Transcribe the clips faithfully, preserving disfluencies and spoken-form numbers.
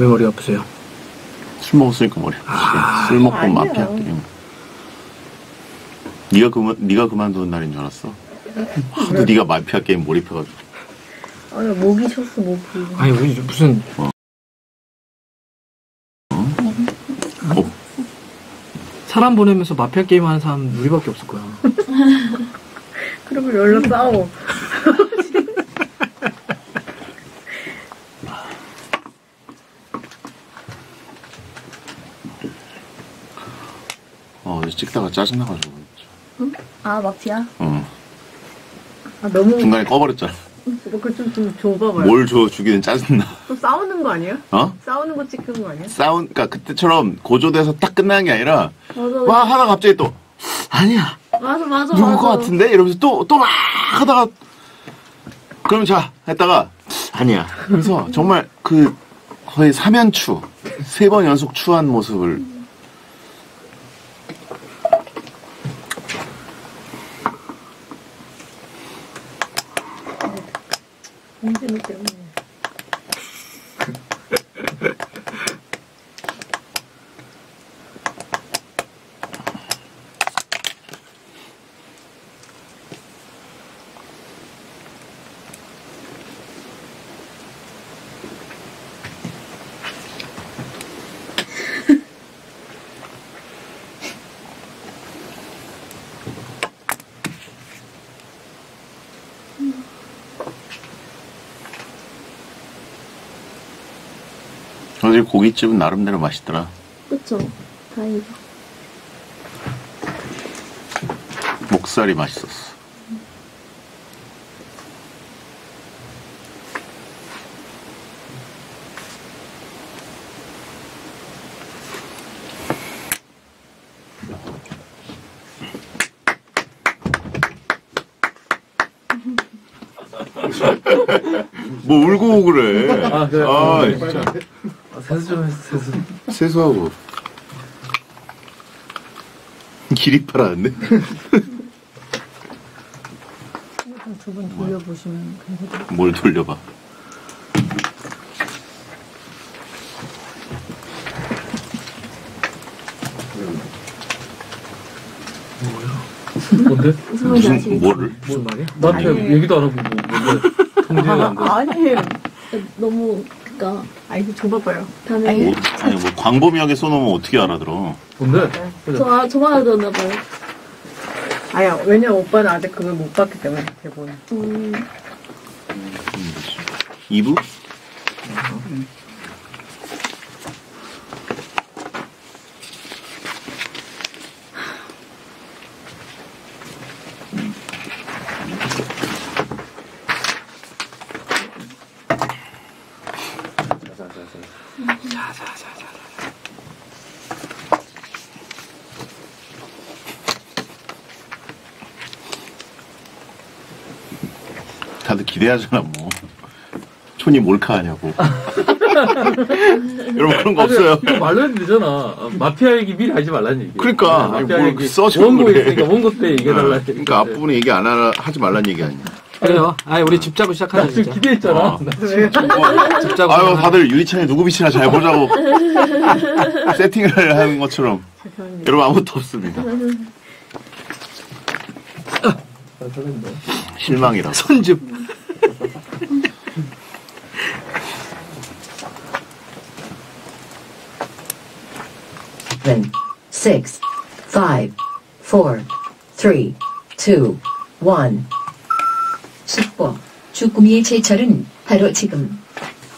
왜 머리 아프세요? 술 먹었으니까 머리 아프지. 아, 술 먹고 마피아 게임. 네가 그만 네가 그만두는 날인 줄 알았어. 하도 그래. 네가 마피아 게임 몰입해가지고. 아니 목이 쳤어 목이. 아니 우리 무슨. 어. 어. 사람 보내면서 마피아 게임 하는 사람 우리밖에 없을 거야. 그러면 연락 싸워. 어, 찍다가 짜증나가지고. 응? 아, 막지야? 어. 아, 너무. 중간에 꺼버렸잖아. 그걸 좀, 좀 줘봐봐요. 뭘 줘, 주기는 짜증나. 또 싸우는 거 아니야? 어? 싸우는 거 찍는 거 아니야? 싸운, 그니까 그때처럼 고조돼서 딱 끝나는 게 아니라. 맞아. 와, 하다가 갑자기 또. 아니야. 맞아, 맞아. 누구 거 같은데? 이러면서 또, 또 막 하다가. 그럼 자, 했다가. 아니야. 그래서 정말 그 거의 사면추. 세 번 연속 추한 모습을. 문제는 때문에. 사실 고깃집은 나름대로 맛있더라. 그쵸. 다행이다. 목살이 맛있었어. 음. 뭐 울고 그래. 아, 그래. 아, 아 진짜. 세수 좀 했어, 세수. 세수하고. 길이 파라는데? 두 분 돌려보시면. 뭘 돌려봐. 뭐야? 뭔데? 무슨, 뭐를? 무슨 말이야? 나한테 얘기도 안 하고 뭐, 통제가 안 돼. 아니, 너무. 아 이거 줘봐봐요. 다음에. 아니 뭐 광범위하게 써놓으면 어떻게 알아들어? 뭔데? 저 저만 알아들었나봐요. 아야 왜냐 오빠는 아직 그걸 못 봤기 때문에 대본. 음. 이부? 음. 다들 기대하잖아 뭐 촌이 몰카 하냐고. 여러분 그런 거 아니, 없어요. 이거 말로 해도 되잖아. 마피아 얘기 미리 하지 말라는 얘기. 그러니까 네, 마피아 얘기 원고 그래. 있으니까 원고 때 얘기해달라. 네. 그러니까 앞부분에 얘기 안 하라, 하지 말라는 얘기 아니야. 그래요. 아니 우리 집 잡고 시작하자. 나 지금 기대했잖아. 어. 집 잡고. 아유 다들 유리창에 누구 빛이나 잘 보자고 세팅을 하는 것처럼. 죄송합니다. 여러분 아무것도 없습니다. 실망이라. 손즙. 칠, 육, 오, 사, 사, 삼, 이, 일. 숙보. 주꾸미의 제철은 바로 지금.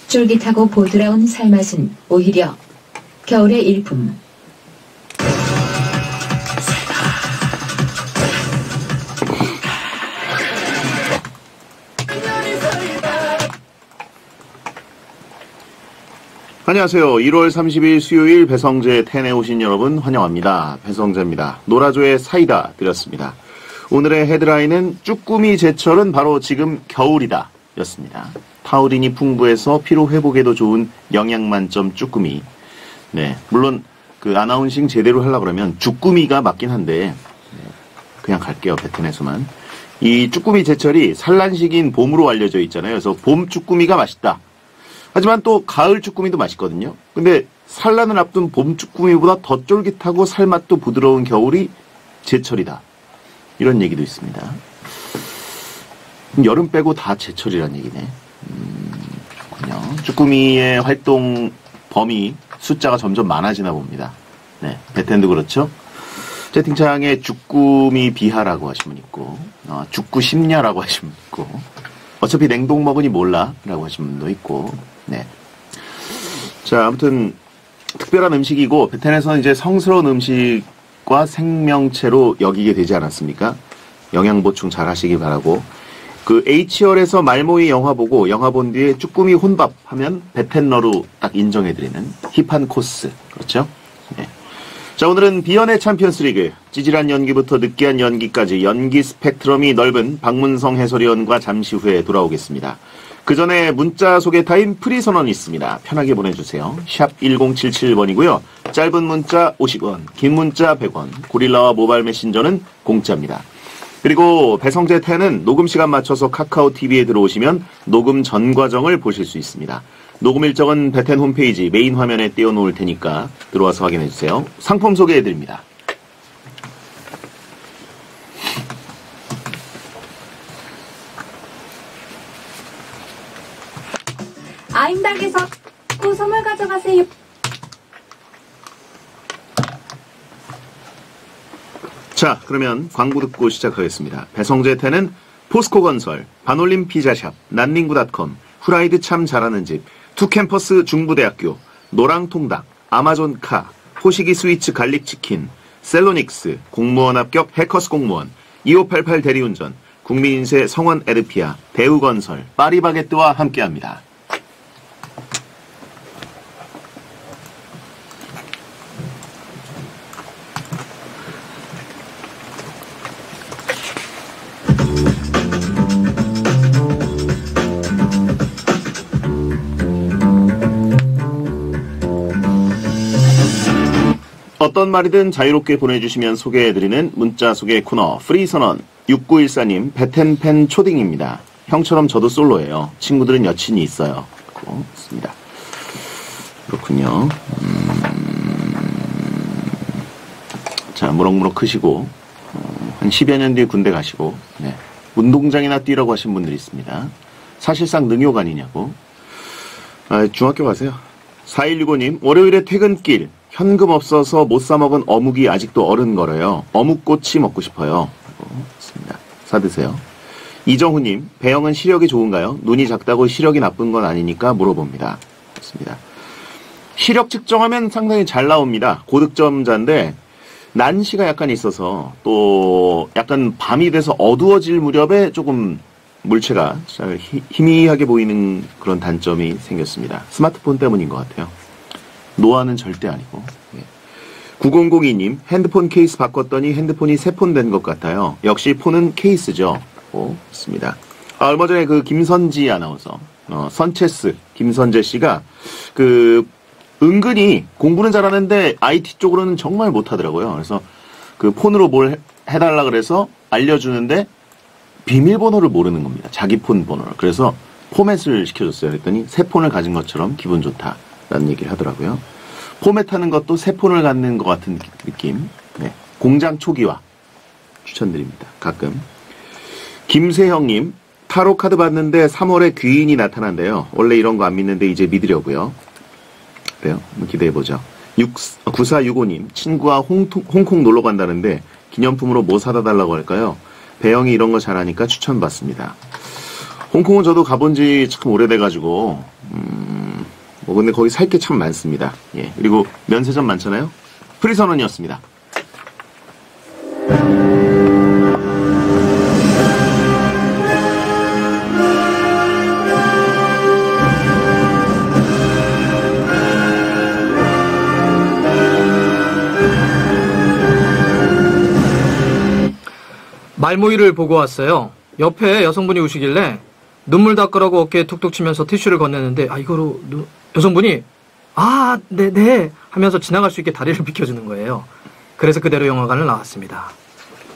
쫄깃하고 보드라운 살맛은 오히려 겨울의 일품. 안녕하세요. 일월 삼십일 수요일 배성재의 텐에 오신 여러분 환영합니다. 배성재입니다. 노라조의 사이다 드렸습니다. 오늘의 헤드라인은 쭈꾸미 제철은 바로 지금 겨울이다 였습니다. 타우린이 풍부해서 피로 회복에도 좋은 영양 만점 쭈꾸미. 네, 물론 그 아나운싱 제대로 하려고 그러면 쭈꾸미가 맞긴 한데 그냥 갈게요. 베트남에서만. 이 쭈꾸미 제철이 산란식인 봄으로 알려져 있잖아요. 그래서 봄 쭈꾸미가 맛있다. 하지만 또 가을 쭈꾸미도 맛있거든요. 근데 산란을 앞둔 봄 쭈꾸미보다 더 쫄깃하고 살맛도 부드러운 겨울이 제철이다. 이런 얘기도 있습니다. 여름 빼고 다 제철이란 얘기네. 음, 그렇군요. 쭈꾸미의 활동 범위, 숫자가 점점 많아지나 봅니다. 네, 배텐도 그렇죠. 채팅창에 쭈꾸미 비하라고 하신 분 있고, 어, 쭈꾸 심냐라고 하신 분 있고, 어차피 냉동 먹으니 몰라 라고 하신 분도 있고. 네. 자, 아무튼 특별한 음식이고 배텐에서는 이제 성스러운 음식과 생명체로 여기게 되지 않았습니까? 영양 보충 잘 하시기 바라고. 그 에이치알에서 말모이 영화 보고 영화 본 뒤에 쭈꾸미 혼밥 하면 배텐러로 딱 인정해드리는 힙한 코스. 그렇죠? 네. 자, 오늘은 비연의 챔피언스 리그, 찌질한 연기부터 느끼한 연기까지 연기 스펙트럼이 넓은 박문성 해설위원과 잠시 후에 돌아오겠습니다. 그 전에 문자 소개 타임 프리 선언이 있습니다. 편하게 보내주세요. 샵 일공칠칠 번이고요. 짧은 문자 오십 원, 긴 문자 백 원, 고릴라와 모바일 메신저는 공짜입니다. 그리고 배성재 텐은 녹음 시간 맞춰서 카카오 티비에 들어오시면 녹음 전 과정을 보실 수 있습니다. 녹음 일정은 배텐 홈페이지 메인 화면에 띄워놓을 테니까 들어와서 확인해주세요. 상품 소개해드립니다. 아임닭에서 꼭 선물 가져가세요. 자, 그러면 광고 듣고 시작하겠습니다. 배성재의 텐은 포스코건설, 반올림 피자샵, 난닝구닷컴, 후라이드 참 잘하는 집, 투캠퍼스 중부대학교, 노랑통닭, 아마존카, 호시기 스위츠 갈릭치킨, 셀로닉스, 공무원 합격 해커스 공무원, 이오팔팔 대리운전, 국민인세 성원 에드피아, 대우건설, 파리바게뜨와 함께합니다. 어떤 말이든 자유롭게 보내주시면 소개해드리는 문자 소개 코너 프리 선언. 육구일사 님, 배텐팬 초딩입니다. 형처럼 저도 솔로예요. 친구들은 여친이 있어요. 그렇습니다. 그렇군요. 음... 자, 무럭무럭 크시고 어, 한 십여 년 뒤에 군대 가시고, 네. 운동장이나 뛰라고 하신 분들이 있습니다. 사실상 능욕 아니냐고. 아, 중학교 가세요. 사일육오 님, 월요일에 퇴근길 현금 없어서 못 사먹은 어묵이 아직도 어른거려요. 어묵꼬치 먹고 싶어요. 좋습니다. 사드세요. 이정훈님, 배영은 시력이 좋은가요? 눈이 작다고 시력이 나쁜 건 아니니까 물어봅니다. 좋습니다. 시력 측정하면 상당히 잘 나옵니다. 고득점자인데 난시가 약간 있어서 또 약간 밤이 돼서 어두워질 무렵에 조금 물체가 잘 희미하게 보이는 그런 단점이 생겼습니다. 스마트폰 때문인 것 같아요. 노화는 절대 아니고. 예. 구공공이 님, 핸드폰 케이스 바꿨더니 핸드폰이 새 폰 된 것 같아요. 역시 폰은 케이스죠. 오, 좋습니다. 아, 얼마 전에 그 김선지 아나운서, 어, 선체스, 김선재 씨가 그, 은근히 공부는 잘하는데 아이티 쪽으로는 정말 못하더라고요. 그래서 그 폰으로 뭘 해, 해달라 그래서 알려주는데 비밀번호를 모르는 겁니다. 자기 폰 번호를. 그래서 포맷을 시켜줬어요. 그랬더니 새 폰을 가진 것처럼 기분 좋다. 라는 얘기를 하더라고요. 포맷하는 것도 새 폰을 갖는 것 같은 느낌. 네. 공장 초기화 추천드립니다. 가끔. 김세형님, 타로 카드 봤는데 삼월에 귀인이 나타난대요. 원래 이런 거 안 믿는데 이제 믿으려고요. 그래요? 기대해보죠. 구사육오 님, 친구와 홍통, 홍콩 놀러 간다는데 기념품으로 뭐 사다 달라고 할까요? 배영이 이런 거 잘하니까 추천받습니다. 홍콩은 저도 가본 지 참 오래돼가지고 음... 뭐 근데 거기 살 게 참 많습니다. 예. 그리고 면세점 많잖아요. 프리선언이었습니다. 말모이를 보고 왔어요. 옆에 여성분이 우시길래 눈물 닦으라고 어깨에 툭툭 치면서 티슈를 건네는데, 아, 이거로 눈... 여성분이 아, 네네 하면서 지나갈 수 있게 다리를 비켜주는 거예요. 그래서 그대로 영화관을 나왔습니다.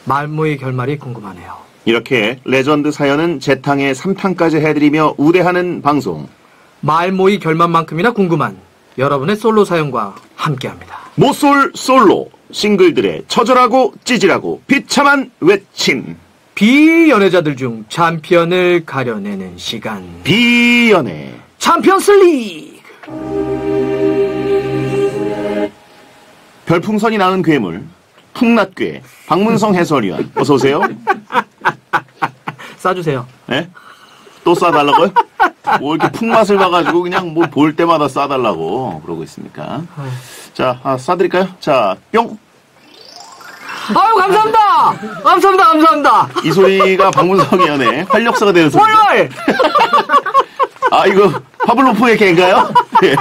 말모의 결말이 궁금하네요. 이렇게 레전드 사연은 재탕에 삼탕까지 해드리며 우대하는 방송. 말모의 결말만큼이나 궁금한 여러분의 솔로 사연과 함께합니다. 모쏠 솔로 싱글들의 처절하고 찌질하고 비참한 외침. 비연애자들 중 챔피언을 가려내는 시간. 비연애 챔피언스 리그. 별풍선이 나는 괴물 풍랏괴 박문성 해설위원 어서 오세요. 싸주세요. 네? 또 싸달라고요? 뭐 이렇게 풍맛을 봐가지고 그냥 뭐 볼 때마다 싸달라고 그러고 있습니까? 자, 아, 싸드릴까요? 자, 뿅! 아유, 감사합니다! 감사합니다, 감사합니다! 이 소리가 박문성의 연애 활력소가 되는 소리. 헐! 아, 이거 파블로프의 개인가요? 예.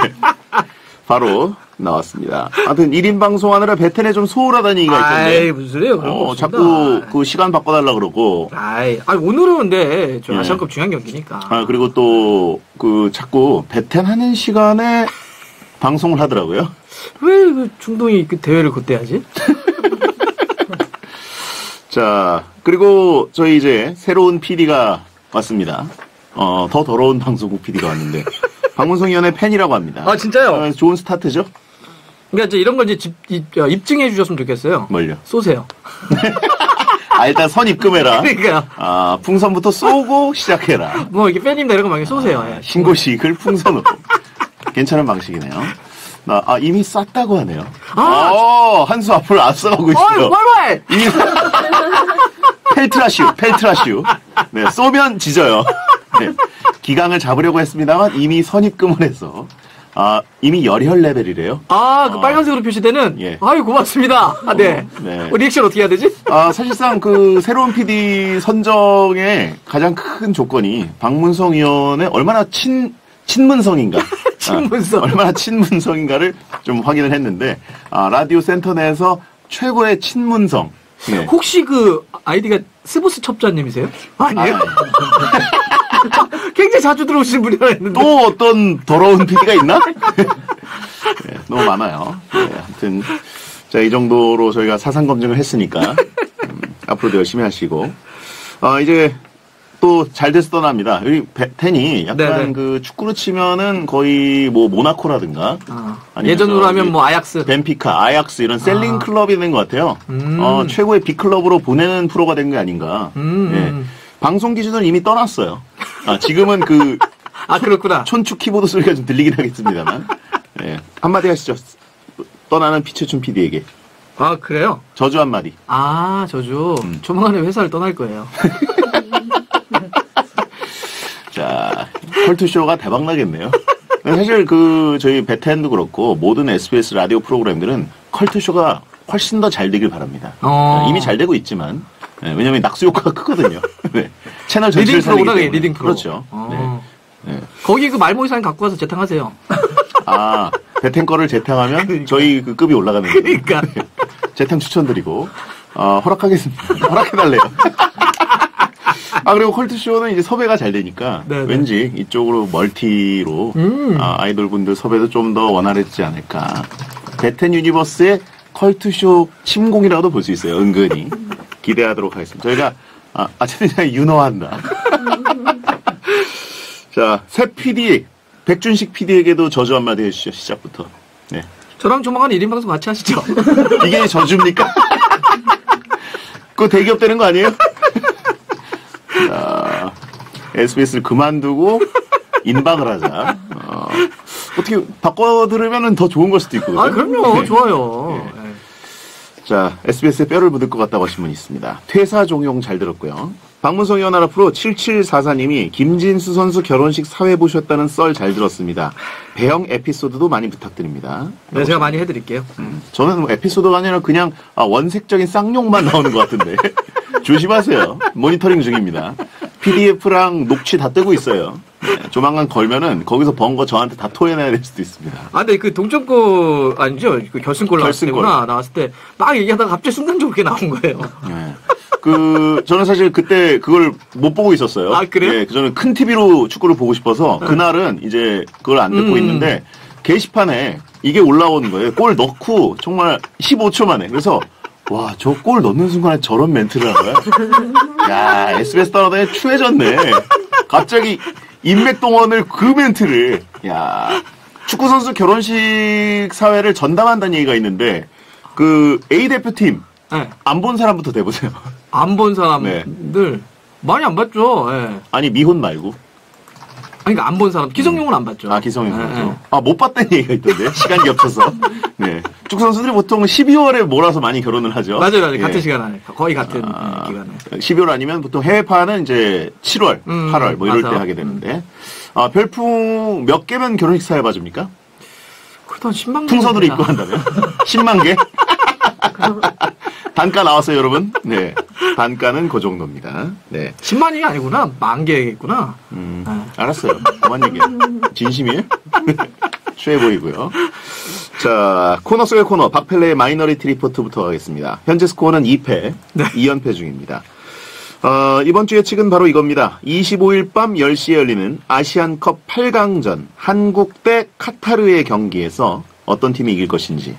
바로 나왔습니다. 아무튼 일 인 방송하느라 베텐에 좀 소홀하다는 얘기가 있던데. 아이, 무슨 소리예요? 그런 어, 거 자꾸 그 시간 바꿔달라 그러고. 아이, 아니, 오늘은 근데 저 아시안컵 예. 중요한 경기니까. 아, 그리고 또 그 자꾸 베텐 하는 시간에 방송을 하더라고요. 왜 중동이 그 대회를 그때 하지? 자, 그리고 저희 이제 새로운 피디가 왔습니다. 어, 더 더러운 방송국 피디가 왔는데. 박문성 연애 팬이라고 합니다. 아, 진짜요? 어, 좋은 스타트죠? 그러니까 이제 이런 걸 이제 입증해 주셨으면 좋겠어요. 뭘요? 쏘세요. 아, 일단 선입금해라. 그러니까요. 아, 풍선부터 쏘고 시작해라. 뭐, 이렇게 팬입니다. 이런 거 막 쏘세요. 아, 신고식을 풍선으로. 괜찮은 방식이네요. 나, 아, 이미 쌌다고 하네요. 아! 아 한수 앞으로 앞서가고 있어요. 왈왈! 이미 펠트라슈, 펠트라슈. 네, 쏘면 지져요. 네. 기강을 잡으려고 했습니다만 이미 선입금을 해서 아 이미 열혈 레벨이래요. 아 그 빨간색으로 아, 표시되는. 예. 아유 고맙습니다. 아, 네. 어, 네. 리액션 어떻게 해야 되지? 아 사실상 그 새로운 피디 선정의 가장 큰 조건이 박문성 의원의 얼마나 친 친문성인가. 친문성. 아, 얼마나 친문성인가를 좀 확인을 했는데 아 라디오 센터 내에서 최고의 친문성. 네. 혹시 그 아이디가 스보스 첩자님이세요? 아니에요. 아, 굉장히 자주 들어오시는 분이라 했는데 또 어떤 더러운 피디가 있나? 네, 너무 많아요. 네, 아무튼 자, 이 정도로 저희가 사상 검증을 했으니까 음, 앞으로도 열심히 하시고 아 이제 또 잘 돼서 떠납니다. 여기 텐이 약간 네네. 그 축구로 치면은 거의 뭐 모나코라든가 아, 예전으로 하면 뭐 아약스, 벤피카, 아약스 이런 셀링 아. 클럽이 된 것 같아요. 음. 어, 최고의 B 클럽으로 보내는 프로가 된 게 아닌가. 음. 네. 방송 기준은 이미 떠났어요. 아, 지금은 그. 아, 그렇구나. 촌축 키보드 소리가 좀 들리긴 하겠습니다만. 네. 한마디 하시죠. 떠나는 피최촌 피디에게. 아, 그래요? 저주 한마디. 아, 저주. 음. 조만간에 회사를 떠날 거예요. 자, 컬투쇼가 대박나겠네요. 사실 그, 저희 베텐도 그렇고, 모든 에스비에스 라디오 프로그램들은 컬투쇼가 훨씬 더 잘 되길 바랍니다. 어... 이미 잘 되고 있지만. 네, 왜냐면 낙수 효과가 크거든요. 네. 채널 전체를 리딩 프로구나, 리딩 프로. 그렇죠. 아. 네. 네. 거기 그 말모의 사연 갖고 와서 재탕하세요. 아, 베텐 거를 재탕하면 그러니까. 저희 그 급이 올라가는 거예요. 그러니까. 네. 재탕 추천드리고, 어, 허락하겠습니다. 허락해달래요. 아, 그리고 컬투쇼는 이제 섭외가 잘 되니까 네네. 왠지 이쪽으로 멀티로 음. 아, 아이돌 분들 섭외도 좀 더 원활했지 않을까. 베텐 유니버스의 컬투쇼 침공이라고도 볼 수 있어요, 은근히. 기대하도록 하겠습니다. 저희가 아, 아침에 유노한다. 자, 새 피디 백준식 피디에게도 저주 한마디 해주시죠. 시작부터. 네. 저랑 조만간 일 인 방송 같이 하시죠. 이게 저주입니까? 그거 대기업 되는 거 아니에요? 자, 에스비에스를 그만두고 인방을 하자. 어, 어떻게 바꿔 들으면 더 좋은 걸 수도 있고요. 아, 그럼요. 네. 좋아요. 네. 자, 에스비에스에 뼈를 묻을 것 같다고 하신 분이 있습니다. 퇴사 종용 잘 들었고요. 박문성 의원 앞으로 칠칠사사님이 김진수 선수 결혼식 사회 보셨다는 썰 잘 들었습니다. 배영 에피소드도 많이 부탁드립니다. 네, 제가 많이 해드릴게요. 음, 저는 뭐 에피소드가 아니라 그냥 아, 원색적인 쌍욕만 나오는 것 같은데 조심하세요. 모니터링 중입니다. 피디에프랑 녹취 다 뜨고 있어요. 네, 조만간 걸면은 거기서 번 거 저한테 다 토해내야 될 수도 있습니다. 아, 근데 그 동점골 아니죠? 그 결승골 나왔을 때구나. 나왔을 때 막 얘기하다가 갑자기 순간적으로 그게 나온 거예요. 네. 그 저는 사실 그때 그걸 못 보고 있었어요. 아, 그래요? 네, 저는 큰 티비로 축구를 보고 싶어서 네. 그날은 이제 그걸 안 듣고 음. 있는데 게시판에 이게 올라오는 거예요. 골 넣고 정말 십오 초 만에. 그래서 와, 저 골 넣는 순간에 저런 멘트를 한 거야? 야, 에스비에스 떠나다니 추해졌네. 갑자기 인맥동원을 그 멘트를. 야, 축구 선수 결혼식 사회를 전담한다는 얘기가 있는데 그 A 대표팀 네. 안 본 사람부터 대보세요. 안 본 사람들 네. 많이 안 봤죠. 네. 아니 미혼 말고. 아니 그러니까 안 본 사람 기성용은 안 봤죠. 아 기성용은 네. 아 못 봤다는 얘기가 있던데 시간이 없어서. 네. 축구 선수들이 보통 십이월에 몰아서 많이 결혼을 하죠. 맞아요, 맞아요. 예. 같은 시간 안에 거의 같은 아, 기간에. 십이월 아니면 보통 해외파는 이제 칠월, 음, 팔월 뭐 이럴 맞아. 때 하게 되는데. 음. 아 별풍 몇 개면 결혼식 사회 봐줍니까? 그래도 한 십만 개. 풍선으로 입고 한다면 십만 개. 단가 나왔어요, 여러분. 네. 단가는 그 정도입니다. 네. 십만이 아니구나. 만 개겠구나. 음. 네. 알았어요. 그만 얘기해. 진심이에요? 취해 보이고요. 자, 코너 속의 코너. 박펠레의 마이너리티 리포트부터 가겠습니다. 현재 스코어는 이 패, 네. 이 연패 중입니다. 어, 이번 주의 측은 바로 이겁니다. 이십오일 밤 열 시에 열리는 아시안컵 팔 강전 한국 대 카타르의 경기에서 어떤 팀이 이길 것인지.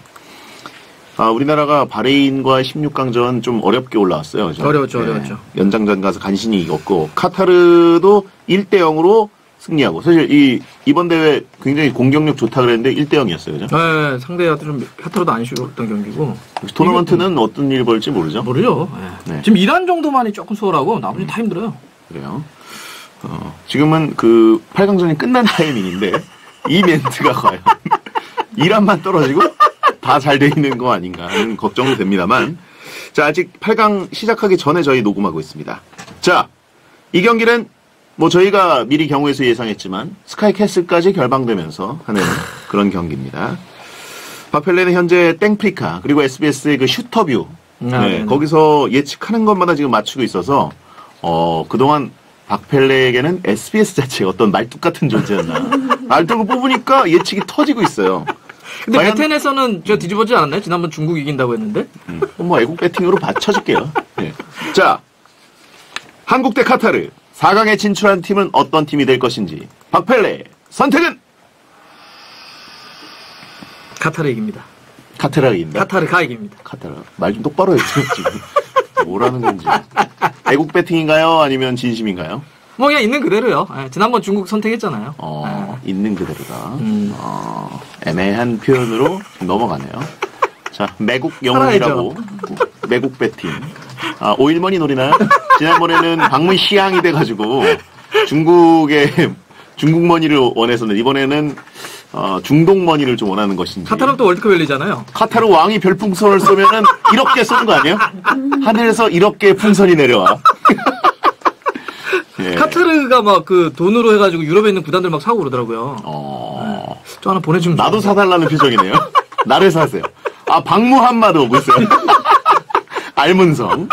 아, 우리나라가 바레인과 십육 강전 좀 어렵게 올라왔어요. 그죠? 어려웠죠, 네. 어려웠죠. 연장전 가서 간신히 이겼고, 카타르도 일 대 영으로 승리하고, 사실 이, 이번 대회 굉장히 공격력 좋다 그랬는데 일 대 영이었어요. 그죠? 네, 상대가 좀 카타르도 안 쉬웠던 경기고. 토너먼트는 이게... 어떤 일이 벌일지 모르죠? 모르죠. 네. 네. 지금 이란 정도만이 조금 수월하고 나머지 음. 다 힘들어요. 그래요. 어, 지금은 그 팔 강전이 끝난 타이밍인데, 이 멘트가 과연 이란만 떨어지고, 다 잘 돼 있는 거 아닌가 하는 걱정도 됩니다만 자 아직 팔 강 시작하기 전에 저희 녹음하고 있습니다. 자, 이 경기는 뭐 저희가 미리 경우의 수 예상했지만 스카이캐슬까지 결방되면서 하는 그런 경기입니다. 박펠레는 현재 땡프리카 그리고 에스비에스의 그 슈터뷰 네, 아, 네. 거기서 예측하는 것마다 지금 맞추고 있어서 어 그동안 박펠레에게는 에스비에스 자체가 어떤 말뚝 같은 존재였나 말뚝을 뽑으니까 예측이 터지고 있어요. 근데 과연... 배텐에서는 저 뒤집어지지 않았나요? 지난번 중국 이긴다고 했는데? 음, 뭐 애국 배팅으로 받쳐줄게요. 네. 자, 한국 대 카타르 사 강에 진출한 팀은 어떤 팀이 될 것인지 박펠레 선택은? 카타르 이깁니다. 카타르가 이깁니다. 카타르가 이깁니다. 카타르 말 좀 똑바로 해주세요. 뭐라는 건지. 애국 배팅인가요? 아니면 진심인가요? 뭐 그냥 있는 그대로요. 예, 지난번 중국 선택했잖아요. 어, 예. 있는 그대로다. 음. 어, 애매한 표현으로 넘어가네요. 자, 매국 영웅이라고 매국 배팅. 아, 오일머니 노리나요? 지난번에는 방문 시향이 돼가지고 중국의 중국머니를 원해서는 이번에는 어, 중동머니를 좀 원하는 것인지. 카타르도 월드컵 열리잖아요. 카타르 왕이 별풍선을 쏘면은 일억 개 쏘는 거 아니에요? 하늘에서 일억 개의 풍선이 내려와. 예. 카타르가 막 그 돈으로 해가지고 유럽에 있는 구단들 막 사고 그러더라고요. 어... 네. 저 하나 보내주면 나도 좋은데. 사달라는 표정이네요. 나를 사세요. 아, 박무 한마도 오고 있어요. 알문성.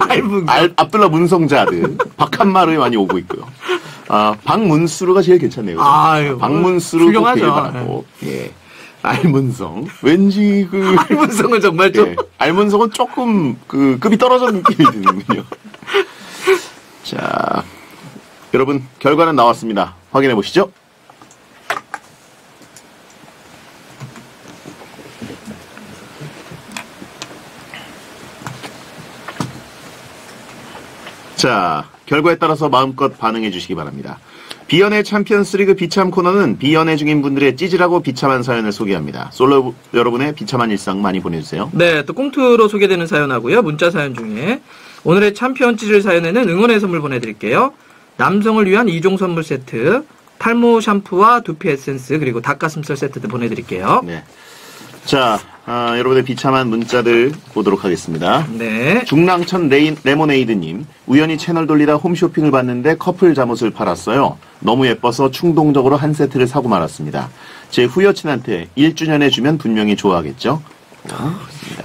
알문성. 알, 압둘라 문성자들. 박한마루에 많이 오고 있고요. 아, 박문수루가 제일 괜찮네요. 아유, 박문수루 꼭 되길 바라고. 예. 알문성. 왠지 그. 알문성은 정말 좀. 예. 알문성은 조금 그 급이 떨어진 느낌이 드는군요. 자, 여러분 결과는 나왔습니다. 확인해 보시죠. 자, 결과에 따라서 마음껏 반응해 주시기 바랍니다. 비연애 챔피언스리그 비참 코너는 비연애 중인 분들의 찌질하고 비참한 사연을 소개합니다. 솔로 여러분의 비참한 일상 많이 보내주세요. 네, 또 꽁트로 소개되는 사연하고요. 문자 사연 중에 오늘의 챔피언 찌질 사연에는 응원의 선물 보내드릴게요. 남성을 위한 이 종 선물 세트, 탈모 샴푸와 두피 에센스, 그리고 닭가슴살 세트도 보내드릴게요. 네. 자, 아, 여러분의 비참한 문자들 보도록 하겠습니다. 네. 중랑천 레인, 레모네이드님, 우연히 채널 돌리다 홈쇼핑을 봤는데 커플 잠옷을 팔았어요. 너무 예뻐서 충동적으로 한 세트를 사고 말았습니다. 제 후여친한테 일 주년에 주면 분명히 좋아하겠죠? 아,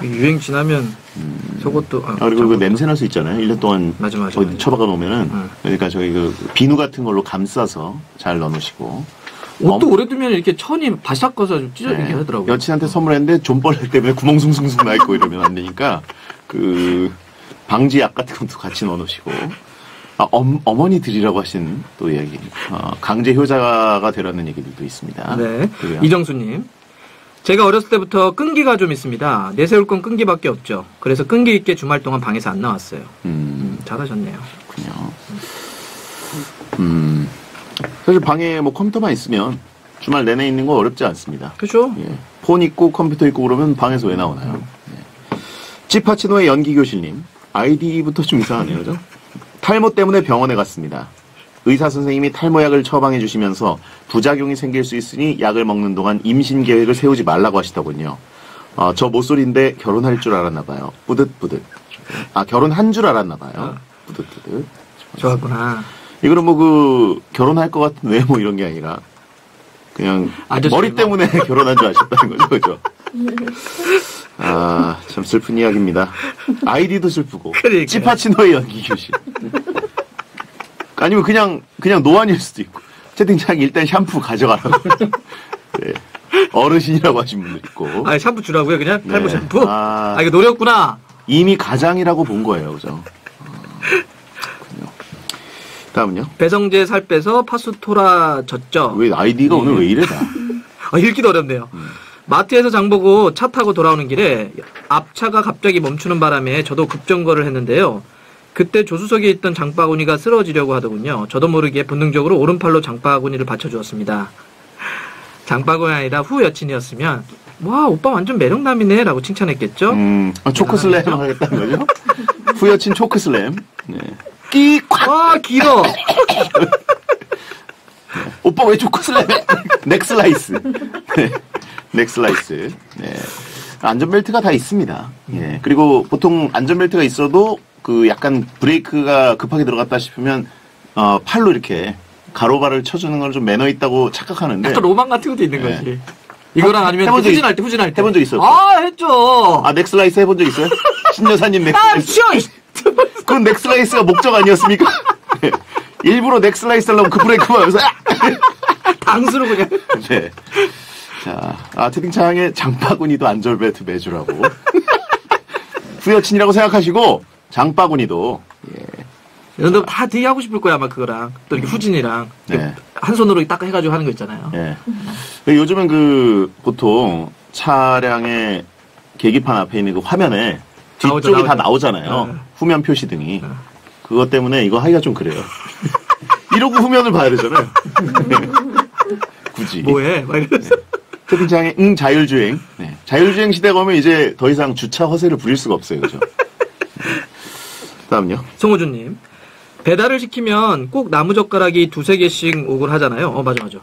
유행 지나면 음... 저것도 아, 아, 그리고 그 냄새 날 수 있잖아요. 일 년 동안 맞아, 맞아, 맞아. 처박아 놓으면은 응. 그러니까 저희 그 비누 같은 걸로 감싸서 잘 넣어 놓으시고 옷도 엄... 오래 두면 이렇게 천이 바삭거서 좀 찢어지게 네. 하더라고요. 여친한테 선물했는데 존벌레 때문에 구멍 숭숭숭 나 있고 이러면 안 되니까 그 방지약 같은 것도 같이 넣어 놓으시고 아, 엄, 어머니들이라고 하신 또 이야기 어, 강제 효자가 되라는 얘기들도 있습니다. 네. 그래요. 이정수님. 제가 어렸을 때부터 끈기가 좀 있습니다. 내세울 건 끈기밖에 없죠. 그래서 끈기 있게 주말 동안 방에서 안 나왔어요. 음, 음 잘하셨네요. 그렇군요. 음, 사실 방에 뭐 컴퓨터만 있으면 주말 내내 있는 거 어렵지 않습니다. 그죠? 예. 폰 있고 컴퓨터 있고 그러면 방에서 왜 나오나요? 예. 지파치노의 연기교실님. 아이디부터 좀 이상하네요. 그죠? 탈모 때문에 병원에 갔습니다. 의사 선생님이 탈모약을 처방해 주시면서 부작용이 생길 수 있으니 약을 먹는 동안 임신 계획을 세우지 말라고 하시더군요. 어, 저 모쏠인데 결혼할 줄 알았나 봐요. 뿌듯뿌듯. 아, 결혼한 줄 알았나 봐요. 뿌듯뿌듯. 좋았구나. 이거는 뭐 그 결혼할 것 같은 외모 이런 게 아니라 그냥 머리 때문에 결혼한 줄 아셨다는 거죠. 그죠? 아, 참 슬픈 이야기입니다. 아이디도 슬프고. 그러니까요. 찌파치노의 연기교실. 아니면 그냥 그냥 노안일 수도 있고. 채팅창에 일단 샴푸 가져가라고. 네. 어르신이라고 하신 분도 있고. 아, 샴푸 주라고요? 그냥? 탈모 네. 샴푸? 아, 아, 이거 노렸구나. 이미 가장이라고 본 거예요. 그죠? 아, 다음은요. 배성재 살 빼서 파스토라 졌죠. 왜 아이디가 네. 오늘 왜 이래 다. 아, 읽기도 어렵네요. 음. 마트에서 장보고 차 타고 돌아오는 길에 앞차가 갑자기 멈추는 바람에 저도 급정거를 했는데요. 그때 조수석에 있던 장바구니가 쓰러지려고 하더군요. 저도 모르게 본능적으로 오른팔로 장바구니를 받쳐주었습니다. 장바구니 아니라 후 여친이었으면 와 오빠 완전 매력남이네 라고 칭찬했겠죠? 음, 아, 초크슬램 하겠다는 거죠? 후 여친 초크슬램. 네. 끼! 와 길어! 네. 오빠 왜 초크슬램? 넥슬라이스. 네. 넥슬라이스. 네. 안전벨트가 다 있습니다. 네. 그리고 보통 안전벨트가 있어도 그 약간 브레이크가 급하게 들어갔다 싶으면 어, 팔로 이렇게 가로발을 쳐주는 걸 좀 매너 있다고 착각하는데 약간 로망 같은 것도 있는 거지. 네. 이거랑 아니면 해본 후진할 때 후진할 때 해본 적 있어요? 아 했죠. 아 넥슬라이스 해본 적 있어요? 신여사님 넥슬라이스. 아 쉬어. 그건 넥슬라이스가 목적 아니었습니까? 네. 일부러 넥슬라이스 하려면 그 브레이크 하면서 당수로 그냥. 네. 자, 아 채팅창에 장바구니도 안전벨트 매주라고. 후여친이라고 생각하시고. 장바구니도 예. 너 다 되게 하고 싶을 거야 아마 그거랑 또 이렇게 음. 후진이랑 네. 한 손으로 딱 해가지고 하는 거 있잖아요. 예. 요즘은 그 보통 차량의 계기판 앞에 있는 그 화면에 뒤쪽이 나오죠, 다 나오죠. 나오잖아요. 네. 후면 표시 등이 네. 그것 때문에 이거 하기가 좀 그래요. 이러고 후면을 봐야 되잖아요. 굳이 뭐해? 막 이러면서. 네. 채팅창에 응 자율주행. 네. 자율주행 시대가 오면 이제 더 이상 주차 허세를 부릴 수가 없어요, 그죠? 다음요. 송호준님. 배달을 시키면 꼭 나무젓가락이 두세 개씩 오곤 하잖아요. 어 맞아 맞아.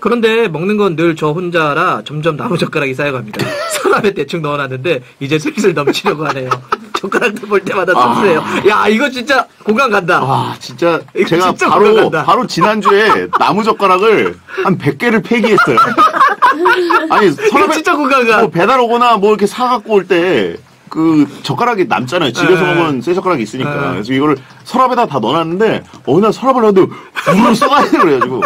그런데 먹는 건 늘 저 혼자라 점점 나무젓가락이 쌓여갑니다. 서랍에 대충 넣어놨는데 이제 슬슬 넘치려고 하네요. 젓가락도 볼 때마다 섭섭해요. 아... 야 이거 진짜 공감 간다. 아 진짜 제가 진짜 바로 바로 지난주에 나무젓가락을 한 백 개를 폐기했어요. 아니 서랍에 진짜 공감 가. 뭐 배달 오거나 뭐 이렇게 사갖고 올 때 그 젓가락이 남잖아요. 집에서 에이. 먹은 쇠 젓가락이 있으니까. 에이. 그래서 이거를 서랍에다 다 넣어놨는데 어느 날 서랍을 넣어도 물로 써가지고 그래가지고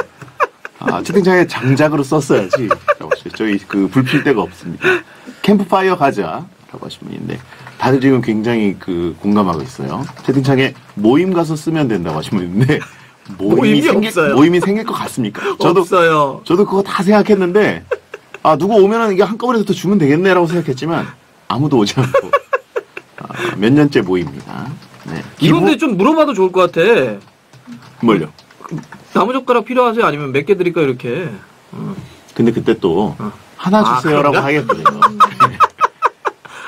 아 채팅창에 장작으로 썼어야지. 저희 그 불필 데가 없습니다. 캠프파이어 가자라고 하신 분인데 다들 지금 굉장히 그 공감하고 있어요. 채팅창에 모임 가서 쓰면 된다고 하신 분인데 모임이, 모임이 생기, 없어요. 모임이 생길 것 같습니까? 저도 없어요. 저도 그거 다 생각했는데 아 누구 오면은 이게 한꺼번에 더 주면 되겠네라고 생각했지만. 아무도 오지 않고 아, 몇 년째 모입니다. 네. 이런데 좀 물어봐도 좋을 것 같아. 뭘요? 나무젓가락 필요하세요? 아니면 몇 개 드릴까 이렇게. 어. 근데 그때 또 어. 하나 주세요라고 아, 하겠거든요.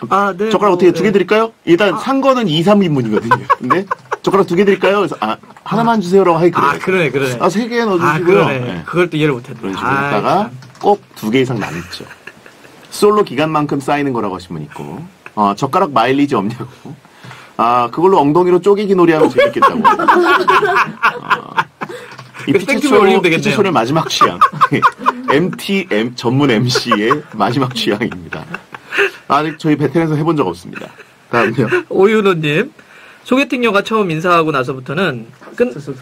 아, 네. 젓가락 뭐, 어떻게 네. 두 개 드릴까요? 일단 아. 산 거는 이, 삼 인분이거든요. 근데 젓가락 두 개 드릴까요? 그래서 아, 하나만 주세요라고 하겠거든요. 아, 그러네, 그러네. 아, 세 개 넣어주시고요. 아, 네. 그걸 또 이해를 못했네. 그런 식으로 했다가 꼭 두 개 이상 남았죠. 솔로 기간만큼 쌓이는 거라고 하신 분 있고 어, 젓가락 마일리지 없냐고 아 그걸로 엉덩이로 쪼개기 놀이하면 재밌겠다고 어, 이 피최촌, 피최촌의 마지막 취향 엠티엠 전문 엠씨의 마지막 취향입니다. 아직 저희 베텐에서 해본 적 없습니다. 다음요. 오윤호님 소개팅녀가 처음 인사하고 나서부터는 끝.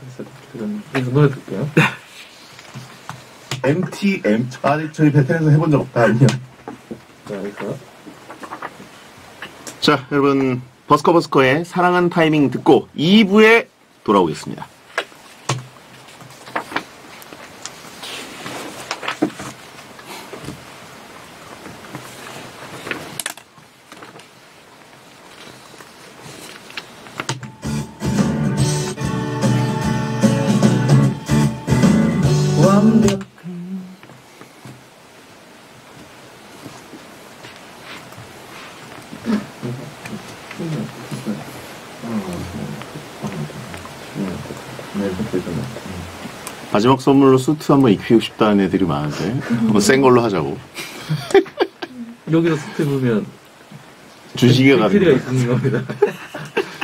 눈을 뜰게요. 엠티엠 아직 저희 베텐에서 해본 적 없다니요. 자, 여러분 버스커버스커의 사랑한 타이밍 듣고 이 부에 돌아오겠습니다. 마지막 선물로 수트 한번 입히고 싶다는 애들이 많은데 한번 센 걸로 하자고. 여기서 수트 입으면 주식에 가는 겁니다.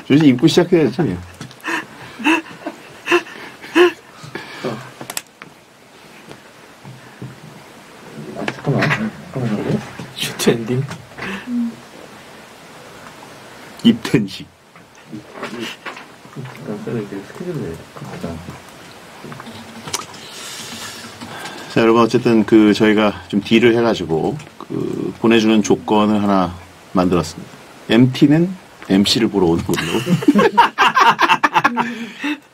주식 입고 시작해야지. 아, 잠깐만. 잠깐만. 슈트 엔딩? 입텐식. 자, 여러분, 어쨌든 그 저희가 좀 딜을 해가지고 그 보내주는 조건을 하나 만들었습니다. 엠티는 엠씨를 보러 오는 걸로.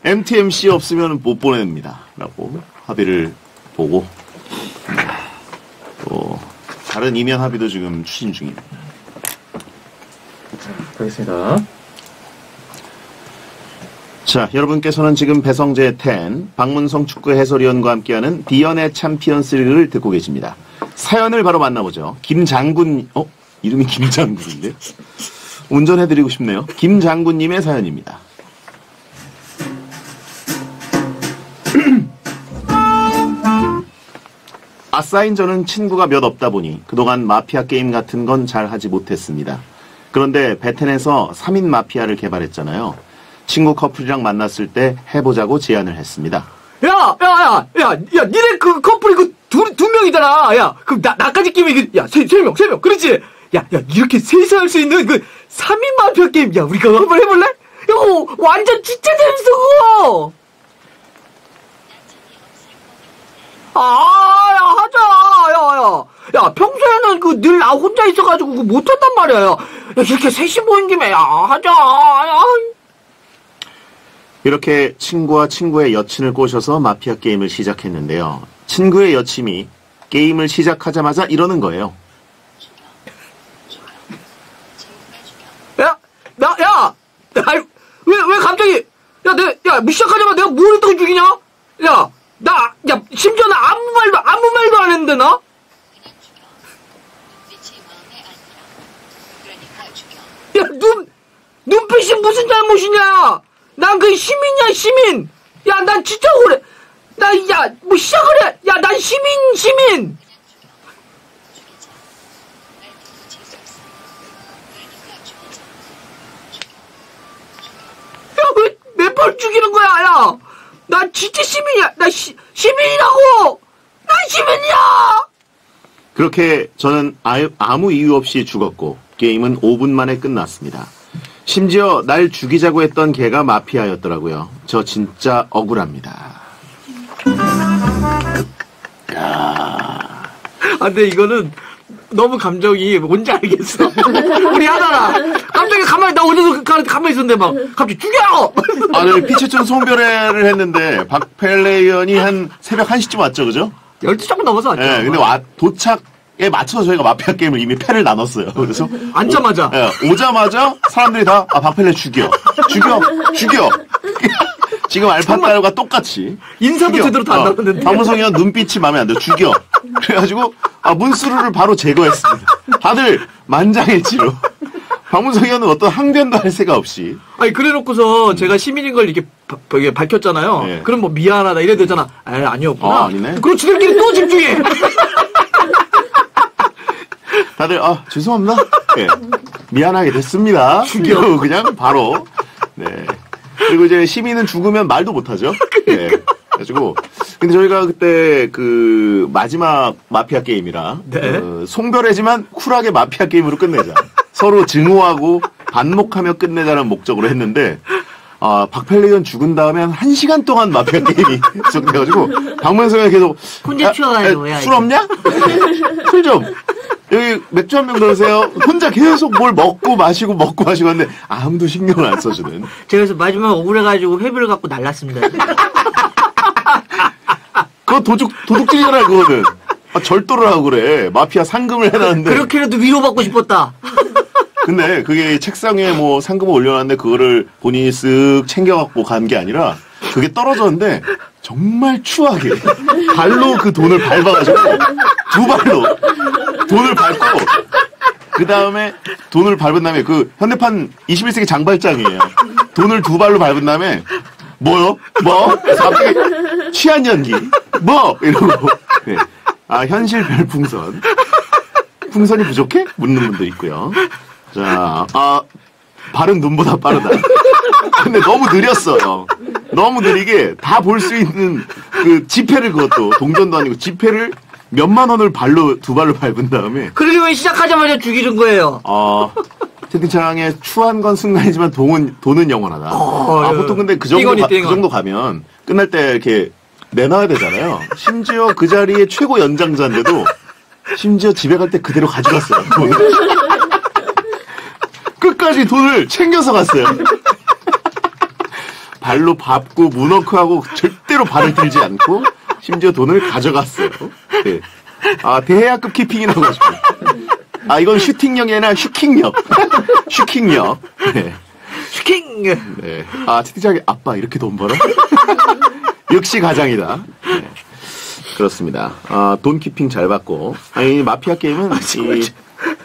엠티, 엠씨 없으면 못 보냅니다. 라고 합의를 보고, 또 다른 이면 합의도 지금 추진 중입니다. 알겠습니다. 자, 여러분께서는 지금 배성재의 텐, 박문성 축구 해설위원과 함께하는 비연의 챔피언스리그를 듣고 계십니다. 사연을 바로 만나보죠. 김장군, 어? 이름이 김장군인데? 운전해드리고 싶네요. 김장군님의 사연입니다. 아싸인 저는 친구가 몇 없다 보니 그동안 마피아 게임 같은 건 잘 하지 못했습니다. 그런데 베텐에서 삼인 마피아를 개발했잖아요. 친구 커플이랑 만났을 때 해보자고 제안을 했습니다. 야! 야! 야! 야! 야! 니네 그 커플이 그 두, 두 명이잖아! 야! 그럼 나, 나까지 끼면, 야! 세, 세 명! 세 명! 그렇지! 야! 야! 이렇게 셋이서 할 수 있는 그 삼인 마피아 게임! 야! 우리가 한번 해볼래? 야! 오, 완전 진짜 재밌어 그거! 아! 야! 하자! 야! 야! 야, 평소에는 그 늘 나 혼자 있어가지고 그 못한단 말이야. 야, 이렇게 셋이 모인 김에, 야, 하자. 야. 이렇게 친구와 친구의 여친을 꼬셔서 마피아 게임을 시작했는데요. 친구의 여친이 게임을 시작하자마자 이러는 거예요. 야, 나, 야! 야 왜, 왜 갑자기, 야, 내, 야, 시작하자마자 내가 뭘 했다고 죽이냐? 야, 나, 야, 심지어 나 아무 말도, 아무 말도 안 했는데, 나? 야, 눈, 눈빛이 무슨 잘못이냐? 난 그 시민이야, 시민! 야, 난 진짜 그래! 나, 야, 뭐 시작을 해! 야, 난 시민, 시민! 야, 왜 내 팔 죽이는 거야, 야! 난 진짜 시민이야! 나 시, 시민이라고! 난 시민이야! 그렇게 저는 아, 아무 이유 없이 죽었고, 게임은 오분 만에 끝났습니다. 심지어 날 죽이자고 했던 걔가 마피아였더라고요. 저 진짜 억울합니다. 야. 아, 근데 이거는 너무 감정이 뭔지 알겠어. 우리 하나라. 갑자기 가만히, 나 어디서 가만히 있었는데 막, 갑자기 죽여! 아, 네, 피최촌 송별회를 했는데, 박펠레 의원이 한 새벽 한시쯤 왔죠, 그죠? 열두 시쯤 넘어서 왔죠. 네, 근데 와, 도착, 에 맞춰서 저희가 마피아 게임을 이미 패를 나눴어요. 그래서 앉자마자, 예, 오자마자 사람들이 다 아, 박펠레 죽여, 죽여, 죽여. 지금 알파딸과 똑같이 인사도 죽여. 제대로 다 안 나눴는데 박문성이랑 눈빛이 마음에 안 들어. 죽여. 그래가지고 아, 문수루를 바로 제거했습니다. 다들 만장일치로. 박문성이는 어떤 항변도 할 새가 없이. 아니, 그래놓고서 음. 제가 시민인 걸 이렇게 바, 이렇게 밝혔잖아요. 예. 그럼 뭐 미안하다 이래도 되잖아. 아, 아니었구나. 아, 아니네. 그럼 지들끼리 또 집중해. 다들 아, 죄송합니다. 네, 미안하게 됐습니다. 죽여. 그냥 바로. 네. 그리고 이제 시민은 죽으면 말도 못하죠. 네. 그래가지고 근데 저희가 그때 그 마지막 마피아 게임이라 네. 그 송별회지만 쿨하게 마피아 게임으로 끝내자. 서로 증오하고 반목하며 끝내자는 목적으로 했는데 아, 박펠레이언 죽은 다음에 한 한 시간 동안 마피아 게임이 지속돼가지고 박문성이 계속 혼자 추워가지고 아, 아, 술 없냐? 술 좀. 여기 맥주 한 병 넣으세요. 혼자 계속 뭘 먹고 마시고 먹고 마시고 하는데 아무도 신경을 안 써주는. 제가 그래서 마지막 억울해가지고 회비를 갖고 날랐습니다. 그거 도둑, 도둑질이잖아요, 그거는. 아, 절도를 하고 그래. 마피아 상금을 해놨는데. 그렇게라도 위로받고 싶었다. 근데 그게 책상 위에 뭐 상금을 올려놨는데 그거를 본인이 쓱 챙겨갖고 간 게 아니라 그게 떨어졌는데 정말 추하게 발로 그 돈을 밟아가지고 두 발로 돈을 밟고 그 다음에 돈을 밟은 다음에 그 현대판 이십일세기 장발장이에요. 돈을 두 발로 밟은 다음에 뭐요? 뭐? 취한 연기? 뭐? 이러고. 네. 아, 현실 별풍선. 풍선이 부족해? 묻는 분도 있고요. 자, 아, 발은 눈보다 빠르다. 근데 너무 느렸어요. 너무 느리게 다 볼 수 있는 그 지폐를, 그것도 동전도 아니고 지폐를 몇만 원을 발로, 두 발로 밟은 다음에. 그러게 왜 시작하자마자 죽이는 거예요? 어. 채팅창에 추한 건 순간이지만 돈은, 돈은 영원하다. 어, 아, 예. 보통 근데 그 정도, 띵거니, 띵거니. 가, 그 정도 가면 끝날 때 이렇게 내놔야 되잖아요. 심지어 그 자리에 최고 연장자인데도 심지어 집에 갈 때 그대로 가져갔어요. 돈을. 끝까지 돈을 챙겨서 갔어요. 발로 밟고 무너크하고 절대로 발을 들지 않고 심지어 돈을 가져갔어요. 네. 아, 대해야급 키핑이라고 하죠. 아, 이건 슈팅력이 아니라 슈킹력. 슈킹력. 네. 슈킹! 네. 아, 채팅창에 아빠 이렇게 돈 벌어? 역시 가장이다. 네. 그렇습니다. 아, 돈 키핑 잘 받고. 아니, 마피아 게임은 아, 이,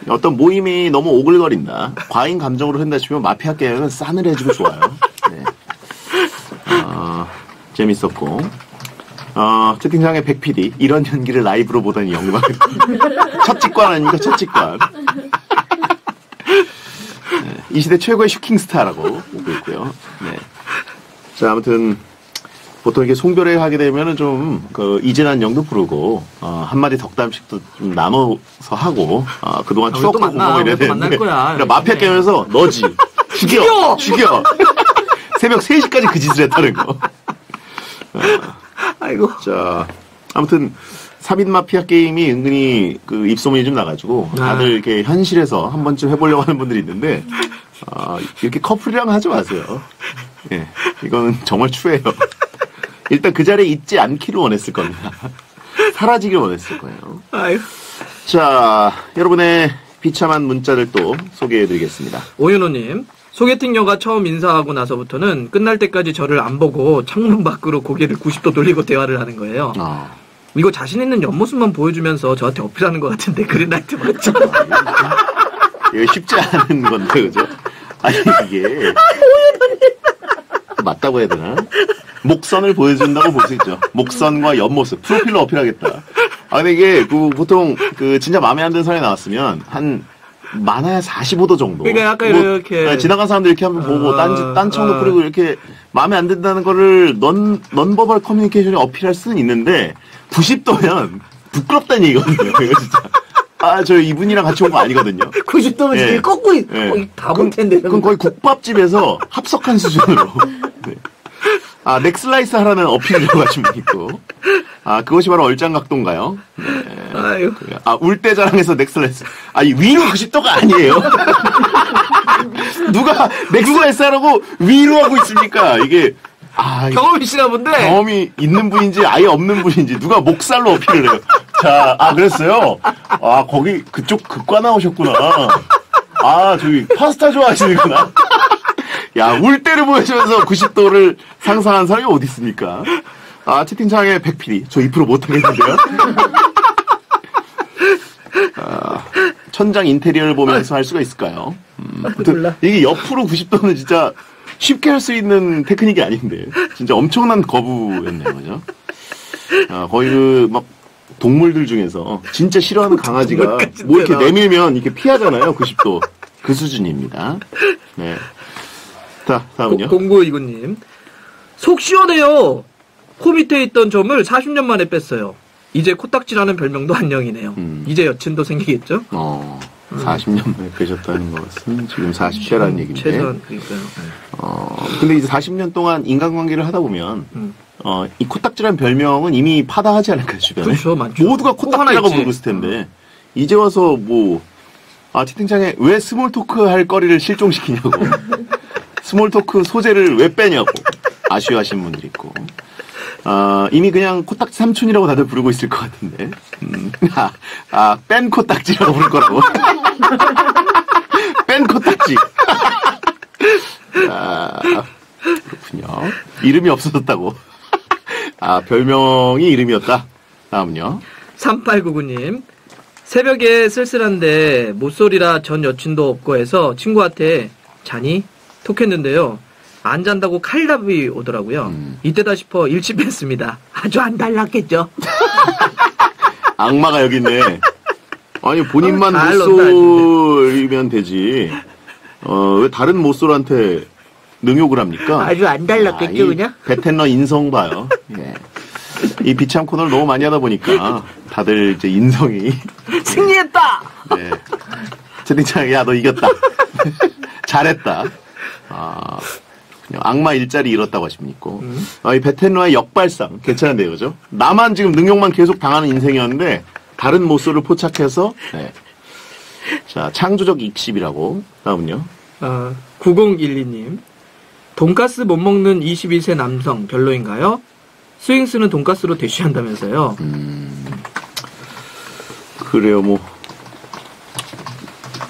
어떤 모임이 너무 오글거린다, 과잉 감정으로 흔다 싶으면 마피아 게임은 싸늘해지고 좋아요. 네. 아, 재밌었고. 어, 채팅창에 백피디, 이런 연기를 라이브로 보다니 영광. 첫 직관 아닙니까? 첫 직관. 네, 이 시대 최고의 슈킹스타라고 보고 있고요. 네. 자, 아무튼, 보통 이렇게 송별회 하게 되면은 좀, 그, 이진한 영도 부르고, 어, 한마디 덕담식도 좀 나눠서 하고, 어, 그동안 아, 추억도 만나고 이래야 되는데. 그러니까 마피아 게임에서 너지. 죽여! 죽여! 죽여! 새벽 세 시까지 그 짓을 했다는 거. 어. 아이고. 자, 아무튼, 삼인 마피아 게임이 은근히 그 입소문이 좀 나가지고, 아. 다들 이렇게 현실에서 한 번쯤 해보려고 하는 분들이 있는데, 아, 이렇게 커플이랑 하지 마세요. 예. 네, 이거는 정말 추해요. 일단 그 자리에 있지 않기를 원했을 겁니다. 사라지길 원했을 거예요. 아이고. 자, 여러분의 비참한 문자를 또 소개해드리겠습니다. 오윤호님. 소개팅녀가 처음 인사하고 나서부터는 끝날 때까지 저를 안 보고 창문 밖으로 고개를 구십 도 돌리고 대화를 하는 거예요. 아. 이거 자신 있는 옆모습만 보여주면서 저한테 어필하는 것 같은데, 그린라이트 맞죠? 이거 쉽지 않은 건데, 그죠? 아니, 이게. 맞다고 해야 되나? 목선을 보여준다고 볼 수 있죠. 목선과 옆모습. 프로필로 어필하겠다. 아, 근데 이게, 그, 보통, 그, 진짜 마음에 안 드는 사람이 나왔으면, 한, 많아야 사십오 도 정도. 그러니까 약간 뭐, 이렇게 지나간 사람들 이렇게 한번 보고 어, 딴, 딴 청도 어. 그리고 이렇게 마음에 안 든다는 거를 넌, 넌버벌 커뮤니케이션에 어필할 수는 있는데 구십 도면 부끄럽다는 얘기거든요. 이거 진짜. 아, 저 이분이랑 같이 온 거 아니거든요. 구십 도면 지금 예. 꺾고 있, 예. 거의 다 볼 텐데. 그건 거의 국밥집에서 합석한 수준으로. 네. 아, 넥슬라이스 하라는 어필이라고 하시면 있고. 아, 그것이 바로 얼짱각도인가요? 네. 아유. 아, 울대자랑에서 넥슬라이스. 아니, 위로 구십 도가 아니에요. 누가 넥슬라이스 하라고 위로 하고 있습니까? 이게. 아, 경험이시나 본데? 경험이 있는 분인지 아예 없는 분인지 누가 목살로 어필을 해요. 자, 아, 그랬어요? 아, 거기, 그쪽 극과 나오셨구나. 아, 저기, 파스타 좋아하시는구나. 야, 울 때를 보여주면서 구십 도를 상상한 사람이 어디 있습니까? 아, 채팅창에 백피디, 저 이 퍼센트 못하겠는데요? 아, 천장 인테리어를 보면서 할 수가 있을까요? 음, 아무튼 이게 옆으로 구십 도는 진짜 쉽게 할 수 있는 테크닉이 아닌데 진짜 엄청난 거부였네요, 그죠? 아, 거의 그 막 동물들 중에서 진짜 싫어하는 강아지가 뭐 이렇게 내밀면 이렇게 피하잖아요, 구십 도. 그 수준입니다. 네. 자, 다음은요. 공구이구님. 속 시원해요. 코 밑에 있던 점을 사십 년 만에 뺐어요. 이제 코딱지라는 별명도 안녕이네요. 음. 이제 여친도 생기겠죠? 어, 음. 사십 년 만에 빼셨다는 것은 지금 사십 세라는 음, 얘기인데. 최소한, 그러니까요. 어, 근데 이제 사십 년 동안 인간관계를 하다 보면, 음. 어, 이 코딱지라는 별명은 이미 파다하지 않을까, 주변에. 그렇죠, 맞죠. 모두가 코딱지라고 부르고 있을 텐데, 이제 와서 뭐, 아, 채팅창에 왜 스몰 토크 할 거리를 실종시키냐고. 스몰토크 소재를 왜 빼냐고 아쉬워하시는 분들이 있고, 어, 이미 그냥 코딱지 삼촌이라고 다들 부르고 있을 것 같은데, 음, 아, 아, 뺀 코딱지라고 부를 거라고. 뺀 코딱지. 아, 그렇군요. 이름이 없어졌다고. 아, 별명이 이름이었다. 다음은요. 삼팔구구님. 새벽에 쓸쓸한데 못소리라 전 여친도 없고 해서 친구한테 자니? 톡했는데요. 안 잔다고 칼답이 오더라고요. 음. 이때다 싶어 일침했습니다. 아주 안 달랐겠죠. 악마가 여기 있네. 아니 본인만 어, 모쏠이면 되지. 어, 왜 다른 모쏠한테 능욕을 합니까? 아주 안 달랐겠죠. 아, 그냥? 베텐러 인성 봐요. 예. 이 비참 코너를 너무 많이 하다 보니까 다들 이제 인성이 승리했다. 네. 채팅창에 야 너 이겼다. 잘했다. 아, 악마 일자리 잃었다고 하십니까? 음. 아, 이 베텐러의 역발상 괜찮은데요, 그죠? 나만 지금 능욕만 계속 당하는 인생이었는데 다른 모쏠을 포착해서 네. 자 창조적 익십이라고. 다음은요. 아, 구공일이 님 돈가스 못 먹는 이십이 세 남성 별로인가요? 스윙스는 돈가스로 대쉬한다면서요. 음, 그래요. 뭐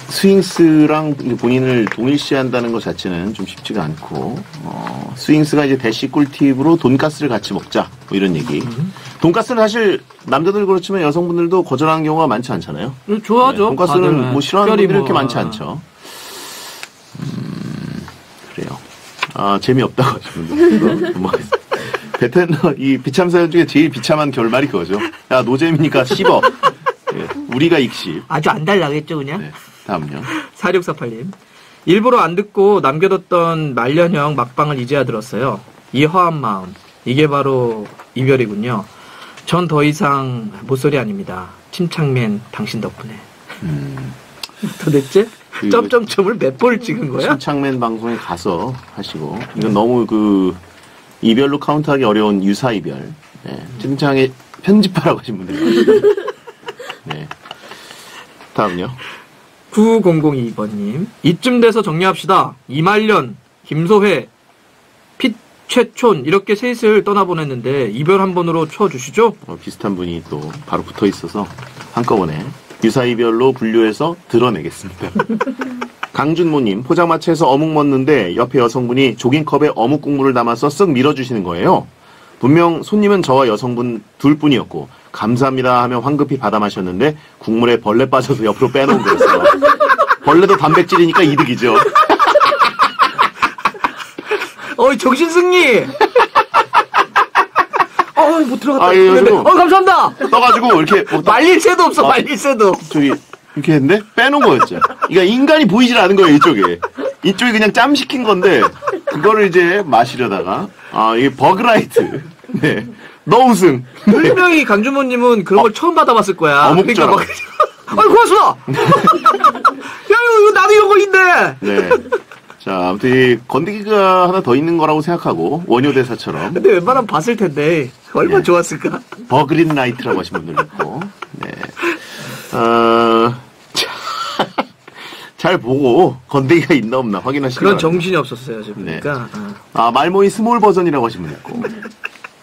스윙스랑 본인을 동일시한다는 것 자체는 좀 쉽지가 않고, 어, 스윙스가 이제 대쉬 꿀팁으로 돈가스를 같이 먹자 뭐 이런 얘기. 음. 돈가스는 사실 남자들 그렇지만 여성분들도 거절하는 경우가 많지 않잖아요. 음, 좋아하죠. 네, 돈가스는 아, 네. 뭐 싫어하는 분들이 뭐... 이렇게 많지 않죠. 음, 그래요. 아 재미없다고 하시는데 베텐러 이 비참 사연 중에 제일 비참한 결말이 그거죠. 야 노잼이니까 씹어. 예, 우리가 익십. 아주 안 달라겠죠 그냥. 네, 다음요. 사육사팔 님 일부러 안 듣고 남겨뒀던 말년형 막방을 이제야 들었어요. 이 허한 마음 이게 바로 이별이군요. 전 더 이상 모쏠이 아닙니다. 침착맨 당신 덕분에. 음. 도대체? 그 점점점을 몇 번을 찍은 거야? 침착맨 방송에 가서 하시고 이건 음. 너무 그 이별로 카운트하기 어려운 유사 이별. 네. 침착에 편집하라고 하신 분들. 네. 다음요. 구공공이 번 님 이쯤 돼서 정리합시다. 이말년, 김소회, 피최촌 이렇게 셋을 떠나보냈는데 이별 한 번으로 쳐주시죠. 어, 비슷한 분이 또 바로 붙어있어서 한꺼번에 유사 이별로 분류해서 드러내겠습니다. 강준모님, 포장마차에서 어묵 먹는데 옆에 여성분이 조깅컵에 어묵 국물을 담아서 쓱 밀어주시는 거예요. 분명 손님은 저와 여성분 둘뿐이었고 감사합니다 하며 황급히 받아 마셨는데 국물에 벌레 빠져서 옆으로 빼놓은 거였어요. 벌레도 단백질이니까 이득이죠. 어이 정신승리. 어이 못 들어갔다. 아, 예, 어 감사합니다. 떠가지고 이렇게 뭐 떠... 말릴 새도 없어. 아, 말릴 새도. 저기 이렇게 했는데 빼놓은 거였죠. 그러니까 인간이 보이질 않은 거예요 이쪽에. 이쪽이 그냥 짬 시킨 건데 그거를 이제 마시려다가 아 이게 버그라이트. 네. 너 우승. 분명히 강준모님은 그런 어, 걸 처음 받아봤을 거야. 그러니까 막. 아이 고맙습니다. 야 이거 나도 이런 거 있네. 네. 자 아무튼 이 건더기가 하나 더 있는 거라고 생각하고 원효대사처럼. 근데 웬만하면 봤을 텐데 얼마나 네. 좋았을까. 버그린라이트라고 하신 분들 있고. 네. 어... 잘 보고 건더기가 있나 없나 확인하시면 그런 바랍니다. 정신이 없었어요 지금. 네. 그러니까 아, 아 말모이 스몰 버전이라고 하시면 있고.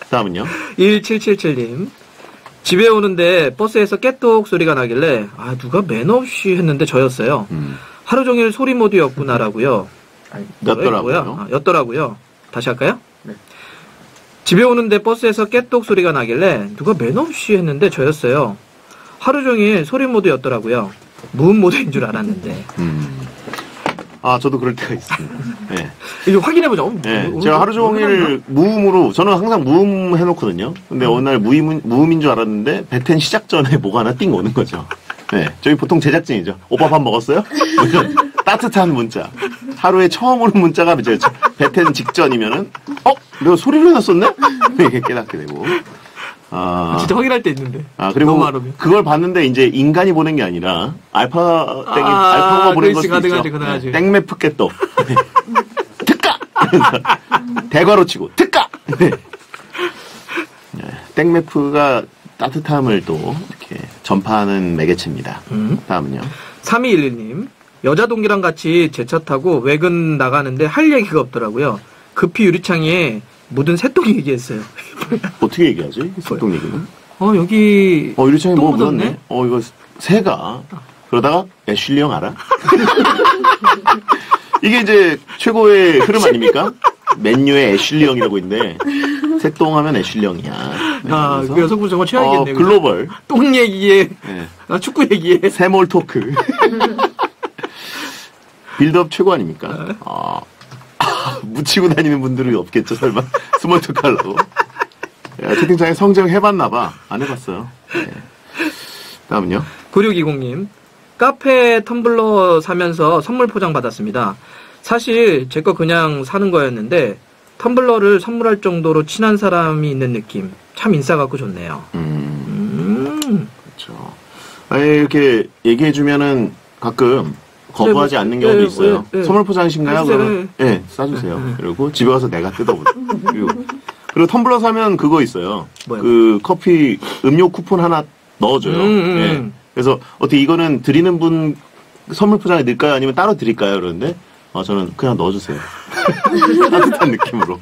다음은요. 일칠칠칠 님 집에 오는데 버스에서 깨똑 소리가 나길래 아 누가 매너 없이 했는데 저였어요. 음. 하루 종일 소리 모드였구나라고요. 아니, 였더라고요. 아, 였더라고요. 다시 할까요? 네. 집에 오는데 버스에서 깨똑 소리가 나길래 누가 매너 없이 했는데 저였어요. 하루 종일 소리 모드였더라고요. 무음 모드인 줄 알았는데. 음. 아, 저도 그럴 때가 있습니다. 네. 이거 확인해보자. 네. 제가 하루 종일 무음으로, 저는 항상 무음 해놓거든요. 근데 음. 어느 날 무임, 무음인 줄 알았는데, 배텐 시작 전에 뭐가 하나 띵 오는 거죠. 네. 저희 보통 제작진이죠. 오빠 밥 먹었어요? 뭐 이런 따뜻한 문자. 하루에 처음 오는 문자가 이제 배텐 직전이면은, 어? 내가 소리를 해놨었네? 이렇게 깨닫게 되고. 아, 진짜 확인할 때 있는데. 아, 그리고 그걸 봤는데 이제 인간이 보낸 게 아니라 알파 땡이 아, 알파가 아, 보낸 것도 있죠. 땡매프 깨또 특가 대괄호 치고 특가. 네. 땡매프가 따뜻함을 또 이렇게 전파하는 매개체입니다. 음. 다음은요. 삼이일일 님 여자 동기랑 같이 제 차 타고 외근 나가는데 할 얘기가 없더라고요. 급히 유리창에 묻은 새똥 얘기했어요. 어떻게 얘기하지? 새똥 얘기는? 어 여기 어 유리창에 뭐 묻었네? 어 이거 새가 그러다가 애슐리 형 알아? 이게 이제 최고의 흐름 아닙니까? 맨유의 애슐리 형이라고 있는데 새똥 하면 애슐리 형이야. 네, 아 그 여성분 정말 최악이겠네. 어, 글로벌 똥 얘기에 네. 아, 축구 얘기에 새몰 토크 빌드업 최고 아닙니까? 아. 어. 묻히고 다니는 분들은 없겠죠, 설마. 스몰 톡 하려고. 야, 채팅창에 성적 해봤나봐. 안 해봤어요. 네. 다음은요. 구육이공님. 카페 텀블러 사면서 선물 포장 받았습니다. 사실 제 거 그냥 사는 거였는데 텀블러를 선물할 정도로 친한 사람이 있는 느낌. 참 인싸 같고 좋네요. 음. 음. 그렇죠. 아예 이렇게 얘기해주면은 가끔 거부하지 네, 않는 경우도 네, 있어요. 네, 네. 선물 포장이신가요? 그러면 예, 네, 싸주세요. 네, 네. 그리고 집에 와서 내가 뜯어보자. 그리고, 그리고 텀블러 사면 그거 있어요. 뭐요? 그 커피 음료 쿠폰 하나 넣어줘요. 음, 음, 네. 음. 그래서 어떻게 이거는 드리는 분 선물 포장에 넣을까요? 아니면 따로 드릴까요? 그러는데 아, 저는 그냥 넣어주세요. 따뜻한 느낌으로.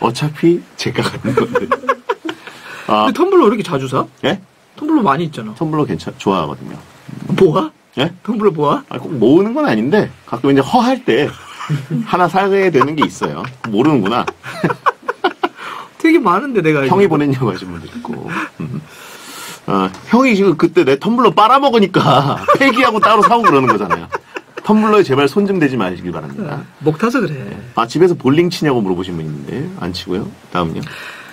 어차피 제가 갖는 건데. 아, 근데 텀블러 왜 이렇게 자주 사? 예? 텀블러 많이 있잖아. 텀블러 괜찮, 좋아하거든요. 모아? 예? 텀블러 모아? 아니, 꼭 모으는 건 아닌데, 가끔 이제 허할 때 하나 사게 되는 게 있어요. 모르는구나. 되게 많은데, 내가. 형이 보냈냐고 하신 분도 있고. 음. 아, 형이 지금 그때 내 텀블러 빨아먹으니까 폐기하고 따로 사고 그러는 거잖아요. 텀블러에 제발 손 좀 대지 마시길 바랍니다. 목 타서 그래. 아, 집에서 볼링 치냐고 물어보신 분 있는데, 안 치고요. 다음은요.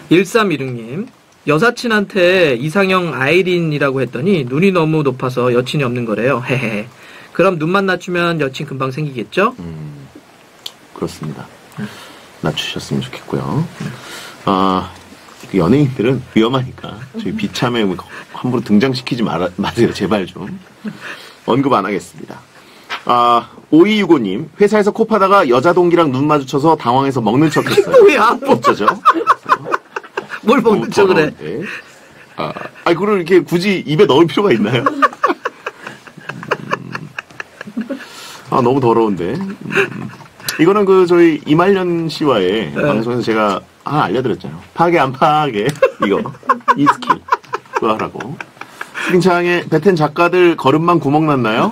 일삼일육님. 여사친한테 이상형 아이린이라고 했더니 눈이 너무 높아서 여친이 없는 거래요. 헤헤. 그럼 눈만 낮추면 여친 금방 생기겠죠? 음, 그렇습니다. 낮추셨으면 좋겠고요. 아, 연예인들은 위험하니까 저희 비참에 함부로 등장시키지 말아, 마세요. 제발 좀. 언급 안 하겠습니다. 아, 오이육오님. 회사에서 코 파다가 여자 동기랑 눈 마주쳐서 당황해서 먹는 척 했어요. 뭐야? 어쩌죠? 뭘 먹는 척을 해. 그래. 아, 아니, 그걸 이렇게 굳이 입에 넣을 필요가 있나요? 음, 아, 너무 더러운데. 음, 이거는 그, 저희 이말년 씨와의 네. 방송에서 제가 하나 알려드렸잖아요. 파괴 안 파괴. 이거. 이 스킬. 그거 하라고. 채팅창에 베텐 작가들 걸음만 구멍 났나요?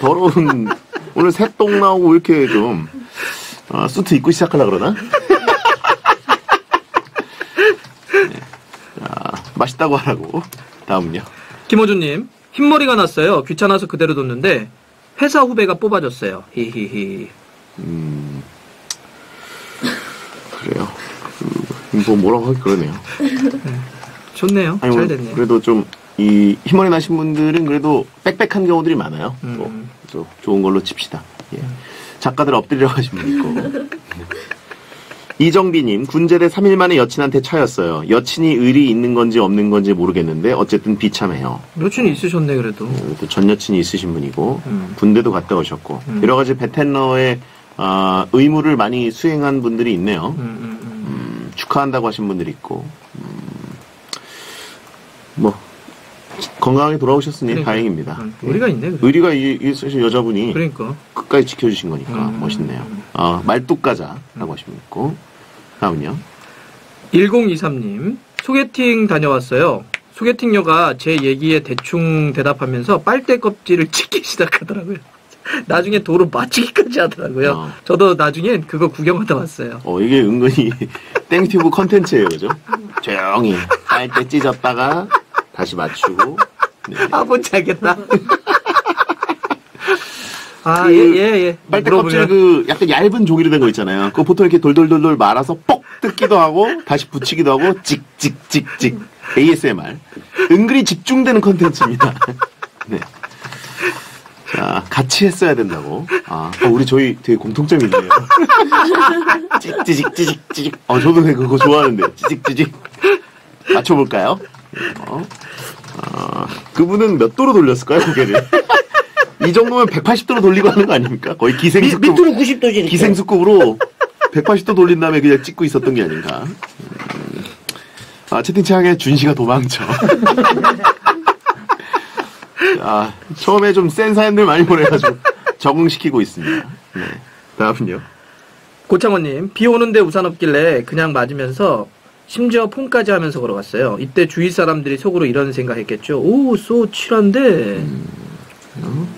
더러운. 오늘 새똥 나오고 이렇게 좀. 아, 수트 입고 시작하려고 그러나? 맛있다고 하라고. 다음은요. 김호준님. 흰머리가 났어요. 귀찮아서 그대로 뒀는데 회사 후배가 뽑아줬어요. 히히히. 음... 그래요. 뭐 뭐라고 하기 그러네요. 좋네요. 아니, 잘 됐네요. 그래도 좀 이 흰머리 나신 분들은 그래도 빽빽한 경우들이 많아요. 음. 뭐, 또 좋은 걸로 칩시다. 예. 작가들 엎드리려고 하신 분 있고. 이정비님, 군제대 삼 일 만에 여친한테 차였어요. 여친이 의리 있는 건지 없는 건지 모르겠는데 어쨌든 비참해요. 여친이 있으셨네 그래도. 어, 또 전 여친이 있으신 분이고 음. 군대도 갔다 오셨고 음. 여러 가지 베텐러의 어, 의무를 많이 수행한 분들이 있네요. 음, 음, 음. 음, 축하한다고 하신 분들이 있고 음, 뭐 건강하게 돌아오셨으니 그러니까. 다행입니다. 음, 의리가 있네. 그래. 의리가 있으신 여자분이 그러니까. 끝까지 지켜주신 거니까 음, 멋있네요. 음. 어, 말뚝가자라고 음. 하시면 있고. 다음은요. 일공이삼님. 소개팅 다녀왔어요. 소개팅녀가 제 얘기에 대충 대답하면서 빨대 껍질을 찢기 시작하더라고요. 나중에 도로 맞히기까지 하더라고요. 어. 저도 나중엔 그거 구경하다 왔어요. 어, 이게 은근히 땡튜브 컨텐츠예요. 그죠? 조용히 빨대 찢었다가 다시 맞추고. 네. 아, 뭔지 알겠다. 아, 예, 예, 예. 빨대 껍질 그 약간 얇은 종이로 된 거 있잖아요. 그거 보통 이렇게 돌돌돌돌 말아서 뻑 뜯기도 하고 다시 붙이기도 하고 찍찍찍찍 에이에스엠알. 은근히 집중되는 컨텐츠입니다. 네. 자, 같이 했어야 된다고. 아, 어, 우리 저희 되게 공통점이 있네요. 찍찍찍찍찍. 어, 저도 그거 좋아하는데. 찍찍찍. 맞춰볼까요? 어. 아, 그분은 몇 도로 돌렸을까요, 고개를? 이 정도면 백팔십 도로 돌리고 하는 거 아닙니까? 거의 기생수급. 밑으로 구십 도지. 기생수급으로 백팔십 도 돌린 다음에 그냥 찍고 있었던 게 아닌가. 음. 아, 채팅창에 준씨가 도망쳐. 아, 처음에 좀 센 사연들 많이 보내가지고 적응시키고 있습니다. 네. 다음은요. 고창원님, 비 오는데 우산 없길래 그냥 맞으면서 심지어 폼까지 하면서 걸어갔어요. 이때 주위 사람들이 속으로 이런 생각했겠죠. 오, 쏘, 칠한데. 음. 음.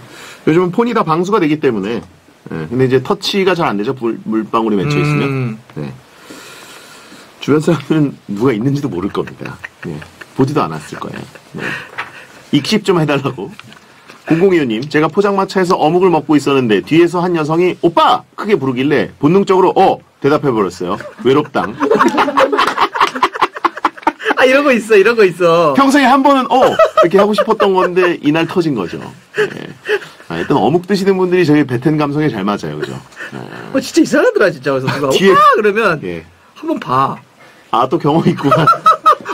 요즘은 폰이 다 방수가 되기 때문에 네. 근데 이제 터치가 잘 안 되죠. 물, 물방울이 맺혀있으면 음. 네. 주변 사람들은 누가 있는지도 모를 겁니다. 네. 보지도 않았을 거예요. 네. 익십 좀 해달라고 공공이호님, 제가 포장마차에서 어묵을 먹고 있었는데 뒤에서 한 여성이 오빠! 크게 부르길래 본능적으로 어! 대답해버렸어요. 외롭당. 아, 이런 거 있어, 이런 거 있어. 평생에 한 번은 어! 이렇게 하고 싶었던 건데 이날 터진 거죠. 네. 아, 일단 어묵 드시는 분들이 저희 배텐 감성에 잘 맞아요, 그죠? 어, 어 진짜 이상하더라, 진짜. 그래서 누가 뒤에... 오빠! 그러면 예. 한번 봐. 아, 또 경험 있구나.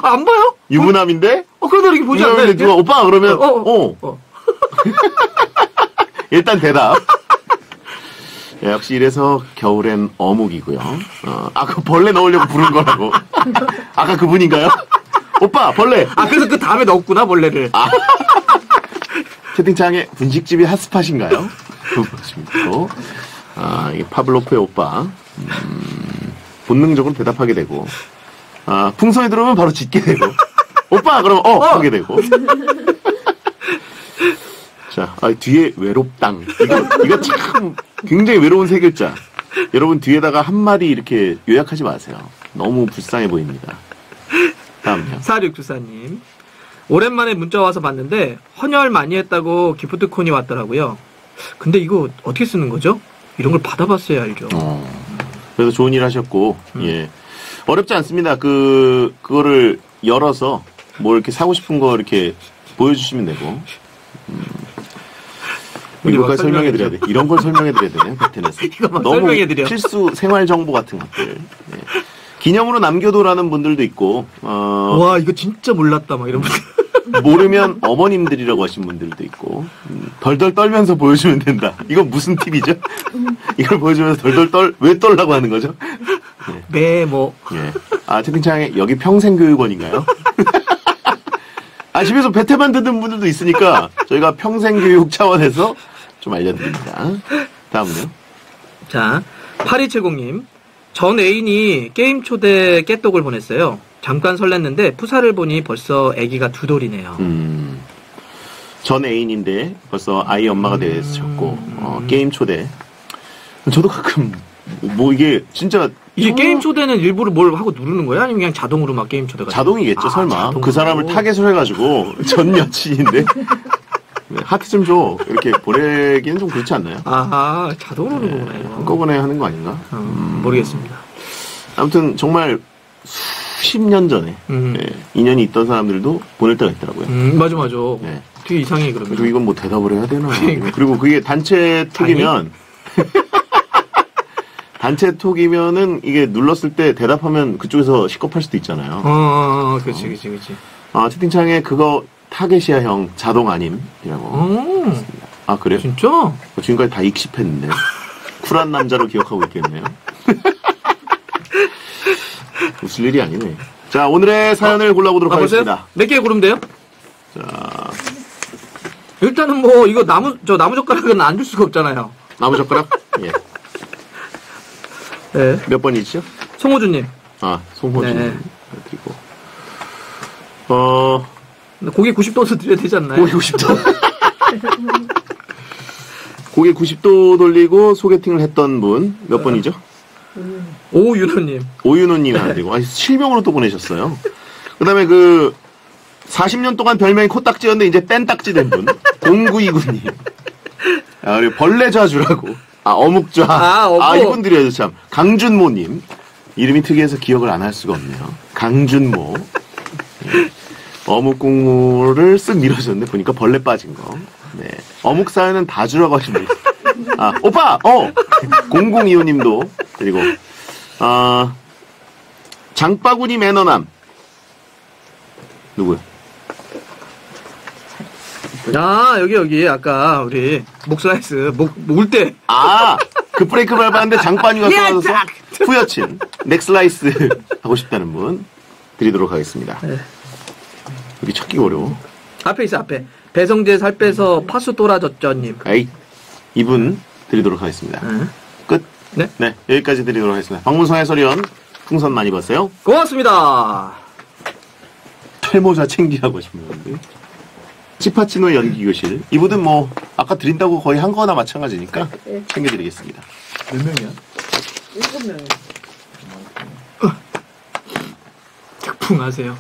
아, 안 봐요? 유부남인데? 어, 그러다 이렇게 보지 않나요? 누가 오빠! 그러면 어! 어. 어. 어. 일단 대답. 야, 역시 이래서 겨울엔 어묵이고요. 어, 아까 벌레 넣으려고 부른 거라고. 아까 그분인가요? 오빠 벌레. 아 그래서 그 다음에 넣었구나 벌레를. 아. 채팅창에 분식집이 핫스팟인가요? 그렇습니다. 아 이게 파블로프의 오빠. 음, 본능적으로 대답하게 되고. 아 풍선이 들어오면 바로 짖게 되고. 오빠 그러면 어, 어. 하게 되고. 자, 아, 뒤에 외롭당. 이거, 이거 참 굉장히 외로운 세 글자. 여러분 뒤에다가 한 마리 이렇게 요약하지 마세요. 너무 불쌍해 보입니다. 다음요. 사육주사님. 오랜만에 문자 와서 봤는데 헌혈 많이 했다고 기프트콘이 왔더라고요. 근데 이거 어떻게 쓰는 거죠? 이런 걸 받아봤어야 알죠. 어, 그래서 좋은 일 하셨고, 음. 예. 어렵지 않습니다. 그, 그거를 열어서 뭐 이렇게 사고 싶은 거 이렇게 보여주시면 되고. 음. 이거까지 설명해드려야 돼. 이런 걸 설명해드려야 되네. 이거 너무 설명해드려. 필수 생활정보 같은 것들. 네. 기념으로 남겨둬라는 분들도 있고. 어... 와 이거 진짜 몰랐다 막 이런 분들. 모르면 어머님들이라고 하신 분들도 있고. 음, 덜덜 떨면서 보여주면 된다. 이건 무슨 팁이죠? 이걸 보여주면서 덜덜 떨, 왜 떨라고 하는 거죠? 네. 네 뭐. 네. 아 채팅창에 여기 평생교육원인가요? 아, 집에서 배태만 듣는 분들도 있으니까 저희가 평생교육 차원에서 좀 알려드립니다. 다음은요. 자, 팔이칠공님. 전 애인이 게임 초대 깨똑을 보냈어요. 잠깐 설렜는데 푸사를 보니 벌써 아기가 두 돌이네요. 음, 전 애인인데 벌써 아이 엄마가 되셨고 음... 어, 게임 초대. 저도 가끔 뭐 이게 진짜... 이게 어... 게임 초대는 일부러 뭘 하고 누르는 거야? 아니면 그냥 자동으로 막 게임 초대가? 자동이겠죠, 아, 설마. 자동으로. 그 사람을 타겟으로 해가지고, 전 여친인데. 네, 하트 좀 줘. 이렇게 보내기는 좀 그렇지 않나요? 아하, 자동으로 네, 하는 거구나. 한꺼번에 하는 거 아닌가? 어, 음... 모르겠습니다. 아무튼, 정말 수십 년 전에 음. 네, 인연이 있던 사람들도 보낼 때가 있더라고요. 음, 맞아, 맞아. 네. 되게 이상해, 그러면. 그리고 이건 뭐 대답을 해야 되나? 그리고 그게 단체 톡이면. 단체 톡이면은 이게 눌렀을 때 대답하면 그쪽에서 식겁할 수도 있잖아요. 어, 어, 어 그렇지, 그렇지, 그렇지. 아, 채팅창에 그거 타겟이야 형 자동 아님이라고. 음. 아 그래요? 진짜? 지금까지 다 익십했는데 쿨한 남자로 기억하고 있겠네요. 웃을 일이 아니네. 자 오늘의 사연을 아, 골라보도록 아, 하겠습니다. 몇 개 고르면 돼요? 자 일단은 뭐 이거 나무 저 나무 젓가락은 안 줄 수가 없잖아요. 나무 젓가락? 예. 네. 몇 번이시죠? 송호준님. 아, 송호준님. 네. 그리고, 어, 고기 구십 도에서 드려야 되지 않나요? 고기 구십 도. 고기 구십 도 돌리고 소개팅을 했던 분, 몇 번이죠? 음. 오윤호님. 오윤호님 안 되고. 네. 아니, 실명으로 또 보내셨어요. 그 다음에 그, 사십 년 동안 별명이 코딱지였는데 이제 뗀딱지 된 분. 공구이구님. 아, 그리고 벌레좌주라고. 아, 어묵좌. 아, 어묵. 아, 이분들이에요, 참. 강준모님. 이름이 특이해서 기억을 안 할 수가 없네요. 강준모. 네. 어묵 국물을 쓱 밀어줬는데 보니까 벌레 빠진 거. 네. 어묵 사연은 다 주라고 하십니다. 아, 오빠! 어! 공공이호님도. 그리고, 아, 장바구니 매너남. 누구요? 아, 여기, 여기, 아까, 우리, 목슬라이스, 목, 울 때. 아, 그 브레이크 밟았는데 장바구니가 쏟아져서 후여친, 넥슬라이스 하고 싶다는 분 드리도록 하겠습니다. 네. 여기 찾기 어려워. 앞에 있어, 앞에. 배성재 살 빼서 파수 돌아졌죠님. 에이, 이분 드리도록 하겠습니다. 네. 끝. 네? 네, 여기까지 드리도록 하겠습니다. 박문성 해설위원, 풍선 많이 봤어요. 고맙습니다. 탈모자 챙기라고 하시는 건데. 치파치노 연기교실. 이분은 뭐, 아까 드린다고 거의 한 거나 마찬가지니까 챙겨드리겠습니다. 몇 명이야? 일곱 명이요. 작품하세요.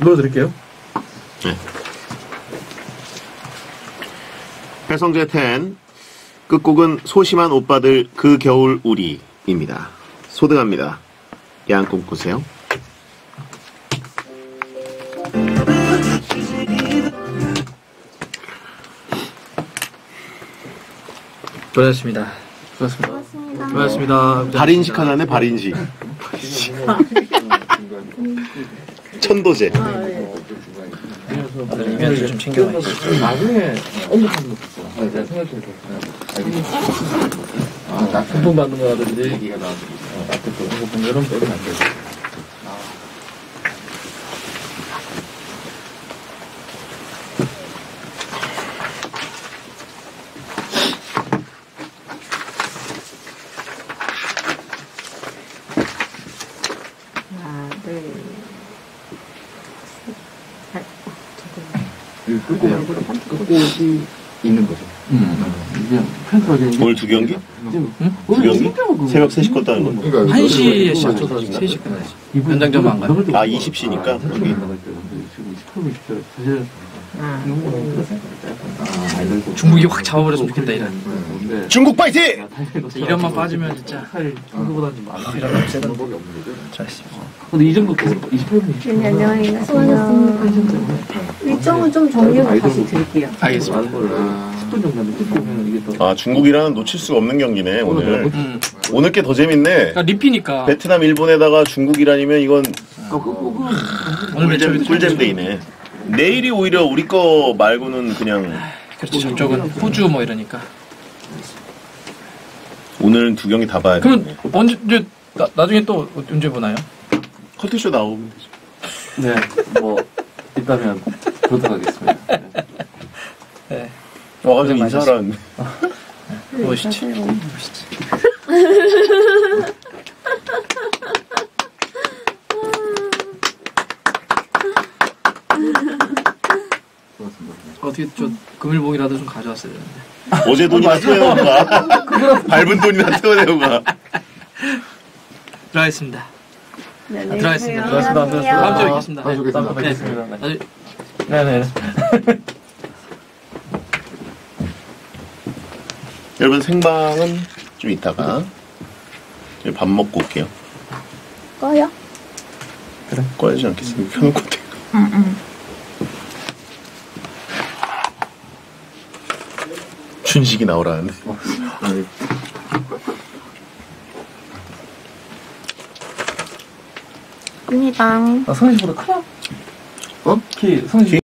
넣어드릴게요. 네. 배성재 텐 끝곡은 소심한 오빠들 그 겨울 우리입니다. 소등합니다. 양 꿈꾸세요. 고맙습니다. 고맙습니다. 고맙습니다. 고맙습니다. 발인식 하나네, 발인식. 발인식. 천도제. 아, 네. 이면을 좀 챙겨놔야지. 나중에 언급하는 것도 있어. 아, 내가 생각해볼게. 아, 나 품분 받는 거라든지 얘기가 나와서 나한테 보고 이런 거는 안 되지. 끝이 있는 거죠. 음. 이게 펜트하게 오늘 두 경기? 응? 두 경기? 새벽 세 시 껐다는 건 뭐? 한 시에 시작해서 세 시 끝나지. 연장전 안 가요? 아, 이십 시니까? 아, 여기. 아, 중국이 확 잡아버렸으면 좋겠다, 이런. 중국 파이팅! 이런만 빠지면 진짜. 중국보다 좀 많아. 잘했습니다. 근데 이 정도 이십팔 분. 안녕히 가세요. 일정은 좀 정리하고 다시 드릴게요. 알겠습니다. 십 분 정도 하면 끝 보면 이게 또. 아, 중국이랑 놓칠 수가 없는 경기네, 오늘. 음. 오늘 게 더 재밌네. 그러니까 리피니까. 베트남, 일본에다가 중국이라니면 이건. 오늘 꿀잼데이네. 내일이 오히려 우리 거 말고는 그냥. 그렇지, 저쪽은 호주 뭐 이러니까. 오늘은 두 경기 다 봐야 돼. 그럼 언제, 이제, 나, 나중에 또 언제 보나요? 커트쇼 나오면 되죠. 네, 뭐 있다면 보도록 하겠습니다. 네. 와, 지금 인사하라는데. 멋있지? 멋있지. 어떻게 저 금일봉이라도 좀 가져왔어야 되는데. 어제 돈이나 태워내고 가. 밟은 돈이나 태워내고 가. 들어가겠습니다. 네, 네, 들어가겠습니다. 들어가겠습니다. 다음 주에 뵙겠습니다. 다음 주에 뵙겠습니다. 네네. 여러분 생방은 좀 이따가 밥 먹고 올게요. 꺼요? 그래, 꺼야지 않겠습니까? 켜놓고 돼요. 응응. 춘식이 나오라는데. 입니다. 아, 성현씨보다 커요? 어? 키, 성현씨.